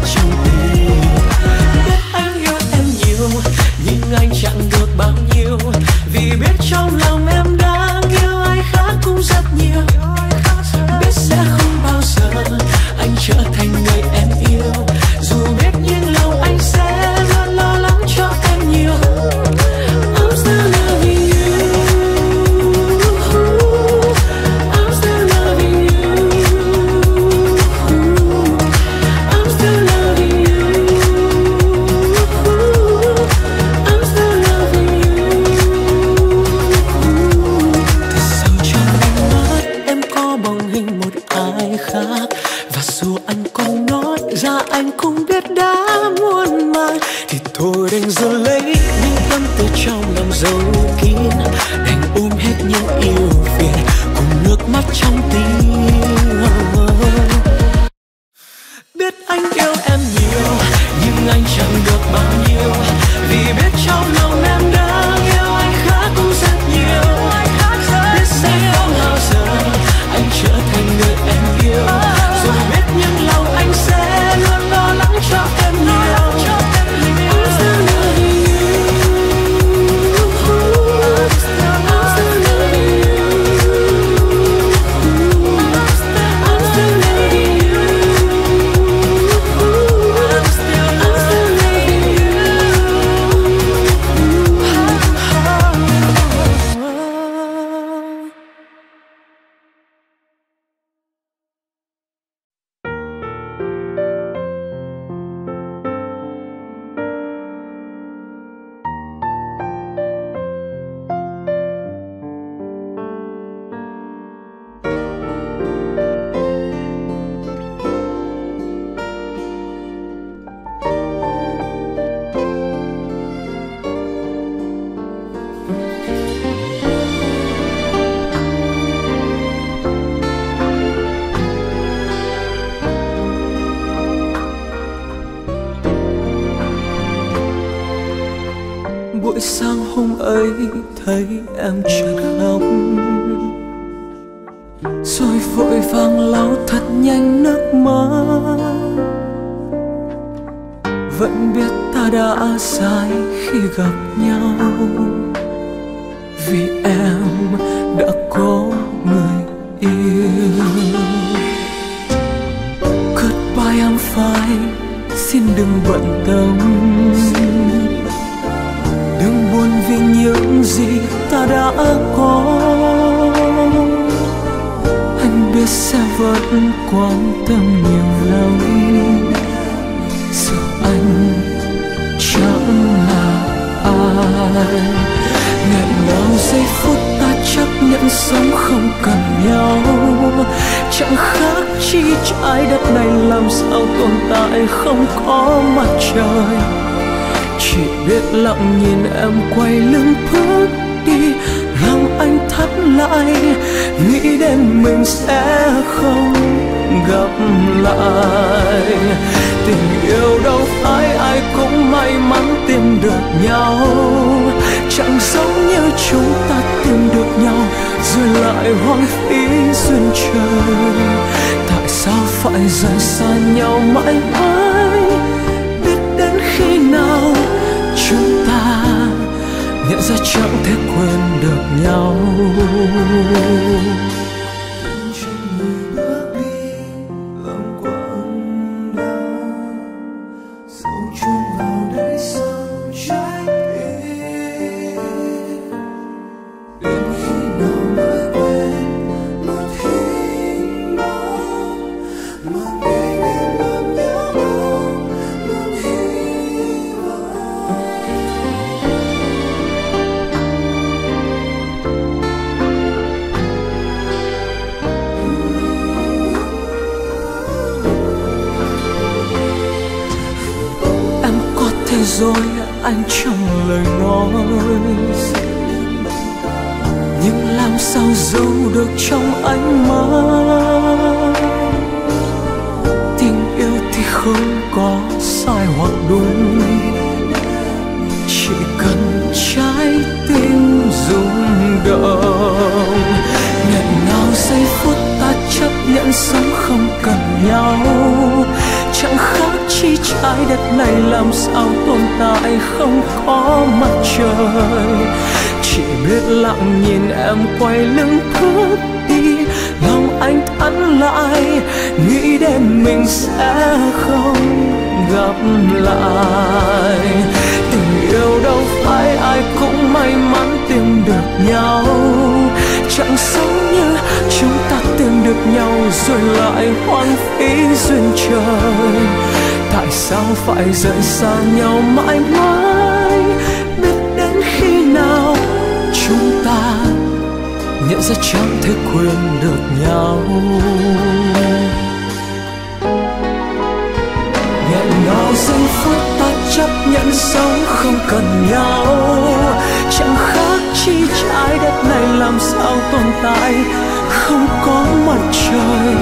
trong tim. Biết anh yêu em nhiều nhưng anh chẳng được bao nhiêu, vì biết trong lòng em đang yêu ai khác cũng rất nhiều. Biết sẽ không bao giờ anh trở thành người em yêu, dù biết nhưng lòng anh sẽ luôn lo lắng cho em nhiều. Thấy em chợt khóc, rồi vội vàng lau thật nhanh nước mắt. Vẫn biết ta đã sai khi gặp nhau, vì em đã có người yêu. Goodbye em fine, xin đừng bận tâm, đừng buồn vì những gì ta đã có. Anh biết sẽ vẫn quan tâm nhiều lắm, dù anh chẳng là ai. Ngày nào giây phút ta chấp nhận sống không cần nhau, chẳng khác chi trái đất này làm sao tồn tại không có mặt trời. Chỉ biết lặng nhìn em quay lưng bước đi, lòng anh thắt lại, nghĩ đến mình sẽ không gặp lại. Tình yêu đâu phải ai cũng may mắn tìm được nhau, chẳng giống như chúng ta tìm được nhau rồi lại hoang phí duyên trời. Tại sao phải rời xa nhau mãi mãi, biết đến khi nào chúng ta nhận ra chẳng thể quên được nhau. Rồi anh chẳng lời nói, nhưng làm sao giấu được trong ánh mắt. Tình yêu thì không có sai hoặc đúng, chỉ cần trái tim rung động. Ngày nào giây phút ta chấp nhận sống không cần nhau, chẳng khác chi trái đất này làm sao tồn tại không có mặt trời. Chỉ biết lặng nhìn em quay lưng bước đi, lòng anh thắt lại nghĩ đêm mình sẽ không gặp lại. Tình yêu đâu phải ai cũng may mắn tìm được nhau, chẳng giống như chúng ta tìm được nhau rồi lại hoang phí duyên trời. Tại sao phải rời xa nhau mãi mãi, biết đến khi nào chúng ta nhận ra chẳng thể quên được nhau. Ngày nào giây phút ta chấp nhận sống không cần nhau, chẳng khác chi trái đất này làm sao tồn tại không có mặt trời.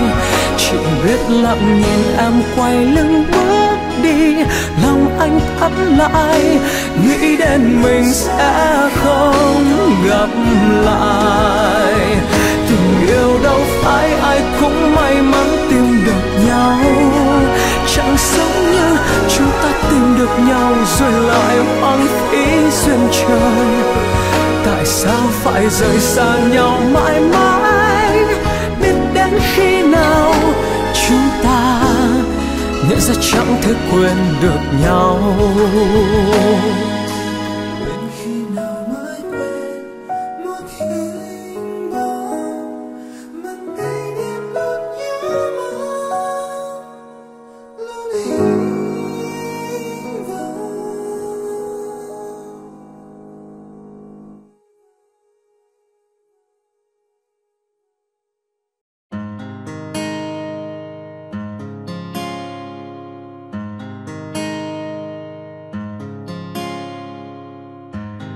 Chỉ biết lặng nhìn em quay lưng bước đi, lòng anh thắt lại nghĩ đến mình sẽ không gặp lại. Tình yêu đâu phải ai cũng may mắn tìm được nhau, chẳng giống như chúng ta tìm được nhau rồi lại hoang phí duyên trời. Tại sao phải rời xa nhau mãi mãi, biết đến khi nào chúng ta nhận ra chẳng thể quên được nhau.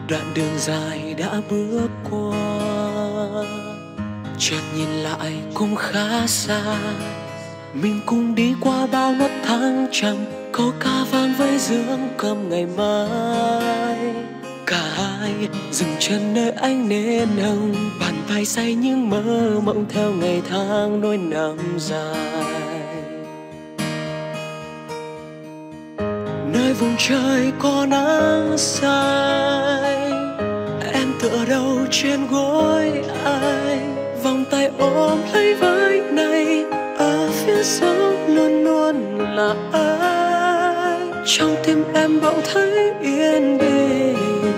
Đoạn đường dài đã bước qua, chợt nhìn lại cũng khá xa. Mình cũng đi qua bao nốt tháng trăng, câu ca vang với dưỡng cơm ngày mai. Cả hai dừng chân nơi ánh nến hồng, bàn tay say những mơ mộng theo ngày tháng nỗi năm dài. Nơi vùng trời có nắng sai, tựa đầu trên gối anh, vòng tay ôm lấy với này, ở phía sau luôn luôn là anh. Trong tim em bỗng thấy yên bình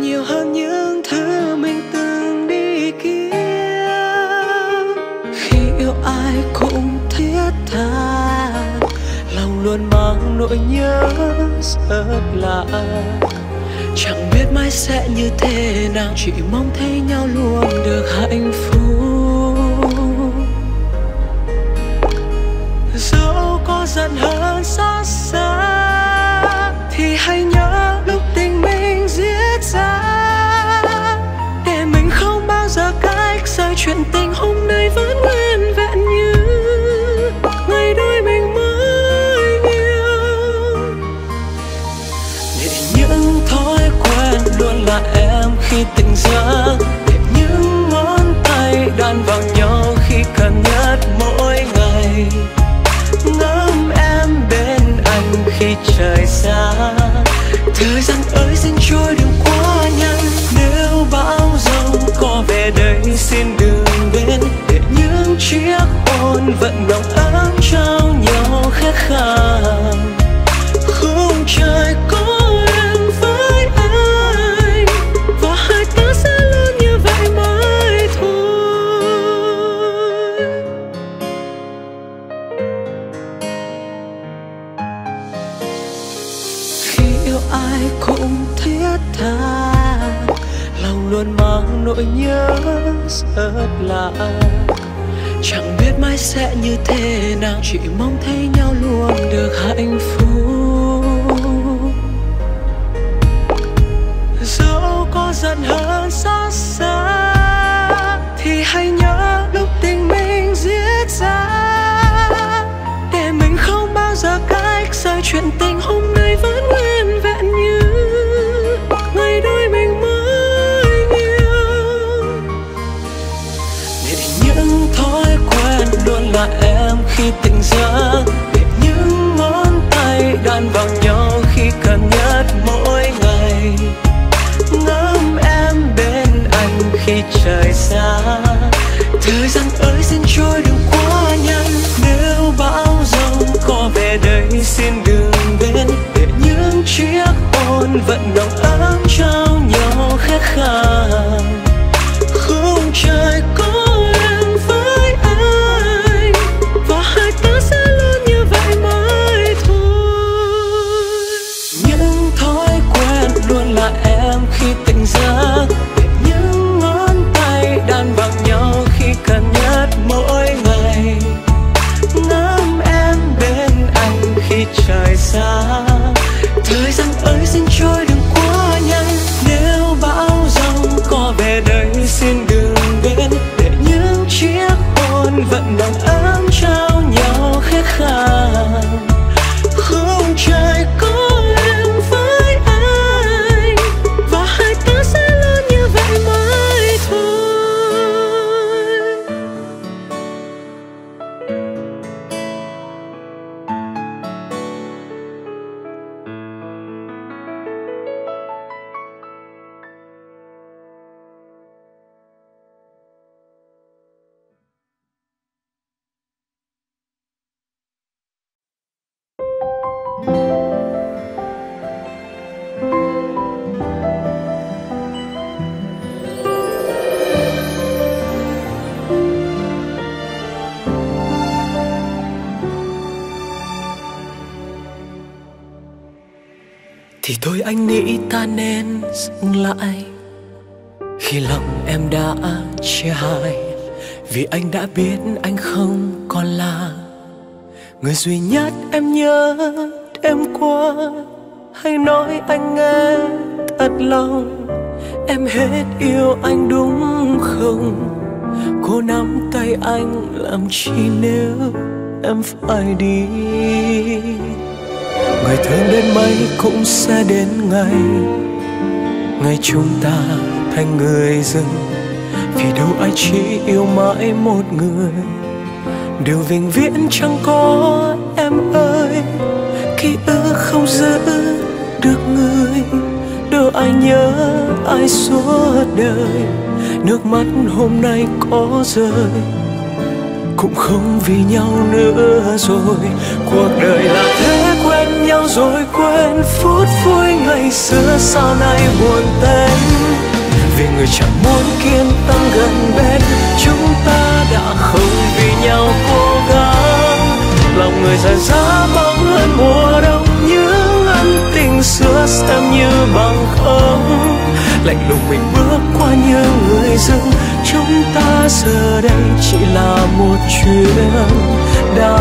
nhiều hơn những thứ mình từng đi kiếm. Khi yêu ai cũng thiết tha, lòng luôn mang nỗi nhớ rất lạ. Chẳng biết mai sẽ như thế nào, chỉ mong thấy nhau luôn được hạnh phúc. Dẫu có giận hờn xót xa, thì hãy nhớ lúc tình mình giết ra, để mình không bao giờ cách rời chuyện tình hôm nay vẫn nguyên vẫn nồng ấm trao nhau khát khao. Khung trời có em với anh và hai ta sẽ luôn như vậy mãi thôi. Khi yêu ai cũng thiết tha, lòng luôn mang nỗi nhớ rất lạ. Chẳng biết mai sẽ như thế nào, chỉ mong thấy nhau luôn được hạnh phúc. Dẫu có giận hờn xót xa thì hãy nhớ lúc tình mình giết ra, để mình không bao giờ cách rời. Chuyện tình hôm nay vẫn nguyên vẹn như ngày đôi mình mới yêu. Để những thói quen luôn là em khi tỉnh giấc, để những ngón tay đan vào nhau khi cần nhất mỗi ngày. Ngắm em bên anh khi trời xa, thời gian ơi xin trôi đừng quá nhanh. Nếu bão giông có về đây xin đừng đến, để những chiếc hôn vẫn nồng ấm trao nhau khát khao. Khung trời có em với anh và hai ta sẽ luôn như vậy mãi thôi. Những thói quen luôn là em khi tỉnh giấc, để những ngón tay đan vào nhau khi cần nhất mỗi ngày. Ngắm em bên anh khi trời xa, thời gian ơi xin trôi đừng quá nhanh. Nếu bão giông có về đây xin đừng đến, để những chiếc hôn vẫn nồng ấm trao nhau khát khao. Khung trời có em với anh và hai ta sẽ luôn như vậy mãi thôi. Thì thôi anh nghĩ ta nên dừng lại khi lòng em đã chia hai, vì anh đã biết anh không còn là người duy nhất em nhớ đêm qua. Hãy nói anh nghe thật lòng, em hết yêu anh đúng không? Cô nắm tay anh làm chi nếu em phải đi. Người thương đến mấy cũng sẽ đến ngày, ngày chúng ta thành người dưng. Vì đâu ai chỉ yêu mãi một người, điều vĩnh viễn chẳng có em ơi. Ký ức không giữ được người, đâu ai nhớ ai suốt đời. Nước mắt hôm nay có rơi cũng không vì nhau nữa rồi. Cuộc đời là thế, quen nhau rồi quên phút vui ngày xưa sau này buồn tênh. Vì người chẳng muốn kiên tâm gần bên, chúng ta đã không vì nhau cố gắng. Lòng người dại dã bóng hơn mùa đông, những ân tình xưa xem như bằng không. Lạnh lùng mình bước qua như người dưng, chúng ta giờ đây chỉ là một chuyện đã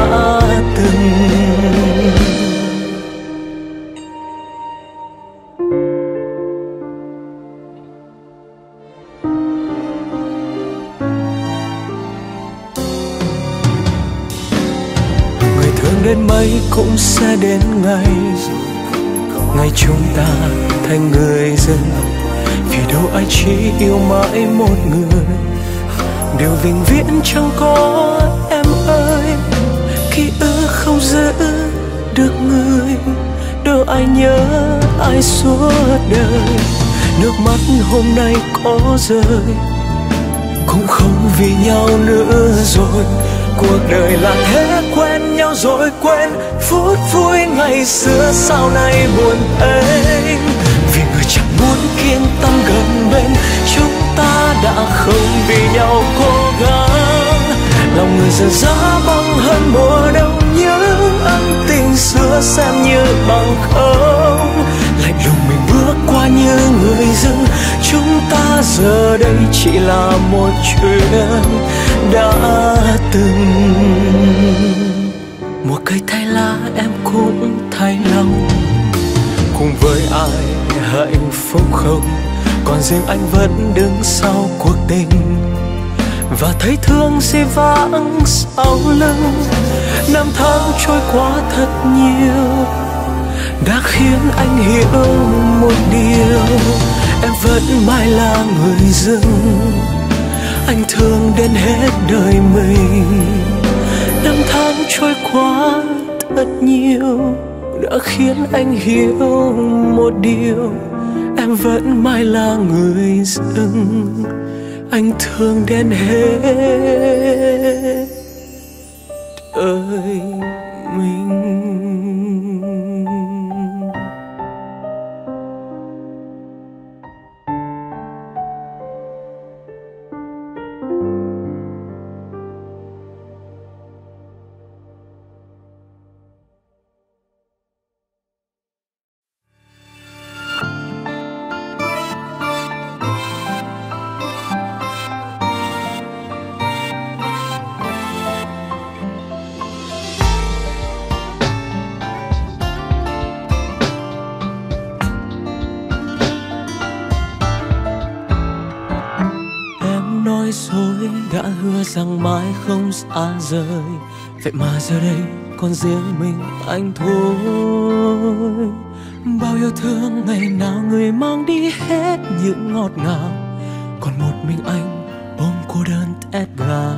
từng. Người thương đến mấy cũng sẽ đến ngày, ngày chúng ta thành người dưng. Vì đâu ai chỉ yêu mãi một người, điều vĩnh viễn chẳng có em ơi. Ký ức không giữ được người, đâu ai nhớ ai suốt đời. Nước mắt hôm nay có rơi cũng không vì nhau nữa rồi. cuộc đời là thế, quen nhau rồi quên phút vui ngày xưa sau này buồn êm. Vì người chẳng muốn kiêng tâm gần bên, chúng ta đã không vì nhau cố gắng. Lòng người giờ giá băng hơn mùa đông, những ân tình xưa xem như bằng không. Lạnh lùng mình bước qua như người dưng, chúng ta giờ đây chỉ là một chuyện đã từng. Một cây thay lá em cũng thay lòng, cùng với ai hạnh phúc không, còn riêng anh vẫn đứng sau cuộc tình. Và thấy thương di vãng sau lưng, năm tháng trôi qua thật nhiều đã khiến anh hiểu một điều, em vẫn mãi là người dưng. Anh thương đến hết đời mình, năm tháng trôi qua thật nhiều đã khiến anh hiểu một điều, em vẫn mãi là người dưng. Anh thương đến hết đời mình. Rằng mãi không xa rời, vậy mà giờ đây còn riêng mình anh thôi. Bao yêu thương ngày nào người mang đi hết những ngọt ngào, còn một mình anh ôm cô đơn tét gà.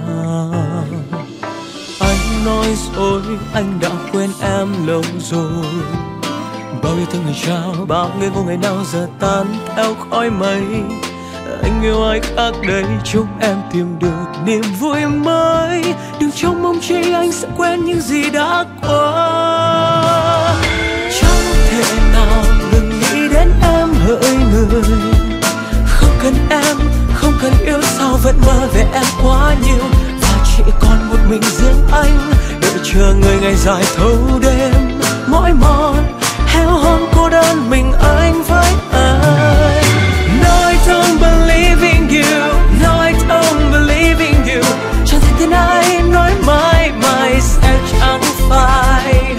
Anh nói dối, anh đã quên em lâu rồi. Bao yêu thương người trao, bao người ngô ngày nào giờ tan theo khói mây. Anh yêu ai khác đây, chúc em tìm được niềm vui mới. Đừng trông mong chi anh sẽ quên những gì đã qua. Chẳng thể nào đừng nghĩ đến em hỡi người. Không cần em, không cần yêu sao vẫn mơ về em quá nhiều. Và chỉ còn một mình riêng anh, đợi chờ người ngày dài thâu đêm. Mỗi mòn, héo hon cô đơn mình anh với ai. Don't believe in you, no I don't believe in you. Chẳng thể tin ai nói mãi mãi sẽ chẳng phải.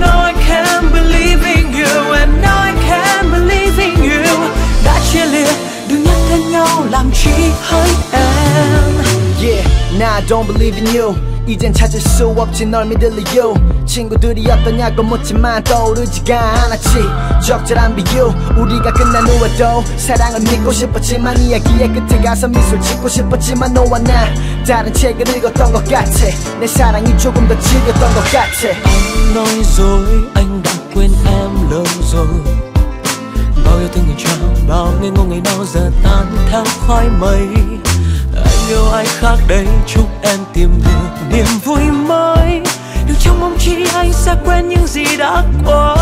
No I can't believe in you, and no I can't believe in you. Đã chia lìa, đừng nhắc đến nhau làm chi hỡi em. Yeah, now I don't believe in you. 이젠 찾을 수 없지 널 믿을 이유. 친구들이었더냐고 묻지만 떠오르지가 않았지 적절한 비유. 우리가 끝난 후에도 사랑을 믿고 싶었지만 이야기의 끝에 가서 미소를 짓고 싶었지만 너와 나 다른 책을 읽었던 것 같아. 내 사랑이 조금 더 질겼던 것 같아. Anh nói dối, anh đã quên em lâu rồi. Bao yêu thương người trao, bao ngây ngô ngày nào giờ tan theo khói mây. Anh yêu ai khác đây, chúc em tìm được niềm vui mới. Đừng trông mong chi anh sẽ quên những gì đã qua.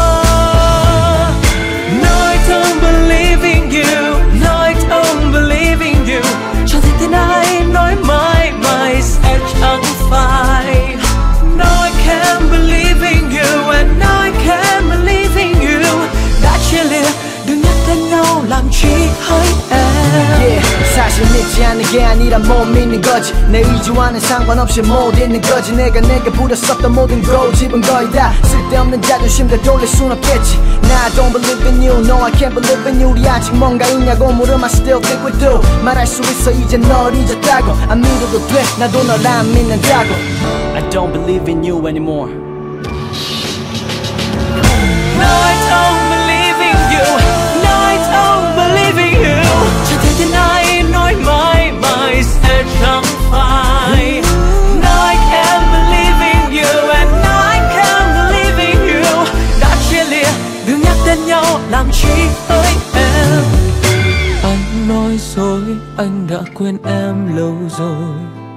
No I don't believe in you, no I don't believe in you. Chẳng thể tin ai nói mãi mãi sẽ chẳng phải. No I can't believe in you, and no I can't believe in you. Đã chia lìa, đừng nhắc đến nhau làm chi hỡi em. Yeah. 사실 믿지 않는 게 아니라 못 믿는 거지. 내 의지와는 상관없이 못 있는 거지. 내가 내게 부렸었던 모든 고집은 거의 다 쓸데없는 자존심 다 돌릴 순 없겠지. Now I don't believe in you, no I can't believe in you. 우리 아직 뭔가 있냐고 물음 I still think we do. 말할 수 있어 이제 널 잊었다고. 안 믿어도 돼, 나도 널 안 믿는다고. I don't believe in you anymore. No I don't believe in you, no I don't believe in you. 저 대신 I my mind set on fire. No, I can't believe in you, and no, I can't believe in you. Đã chia lìa, đừng nhắc đến nhau làm chi hỡi em. Anh nói dối, anh đã quên em lâu rồi.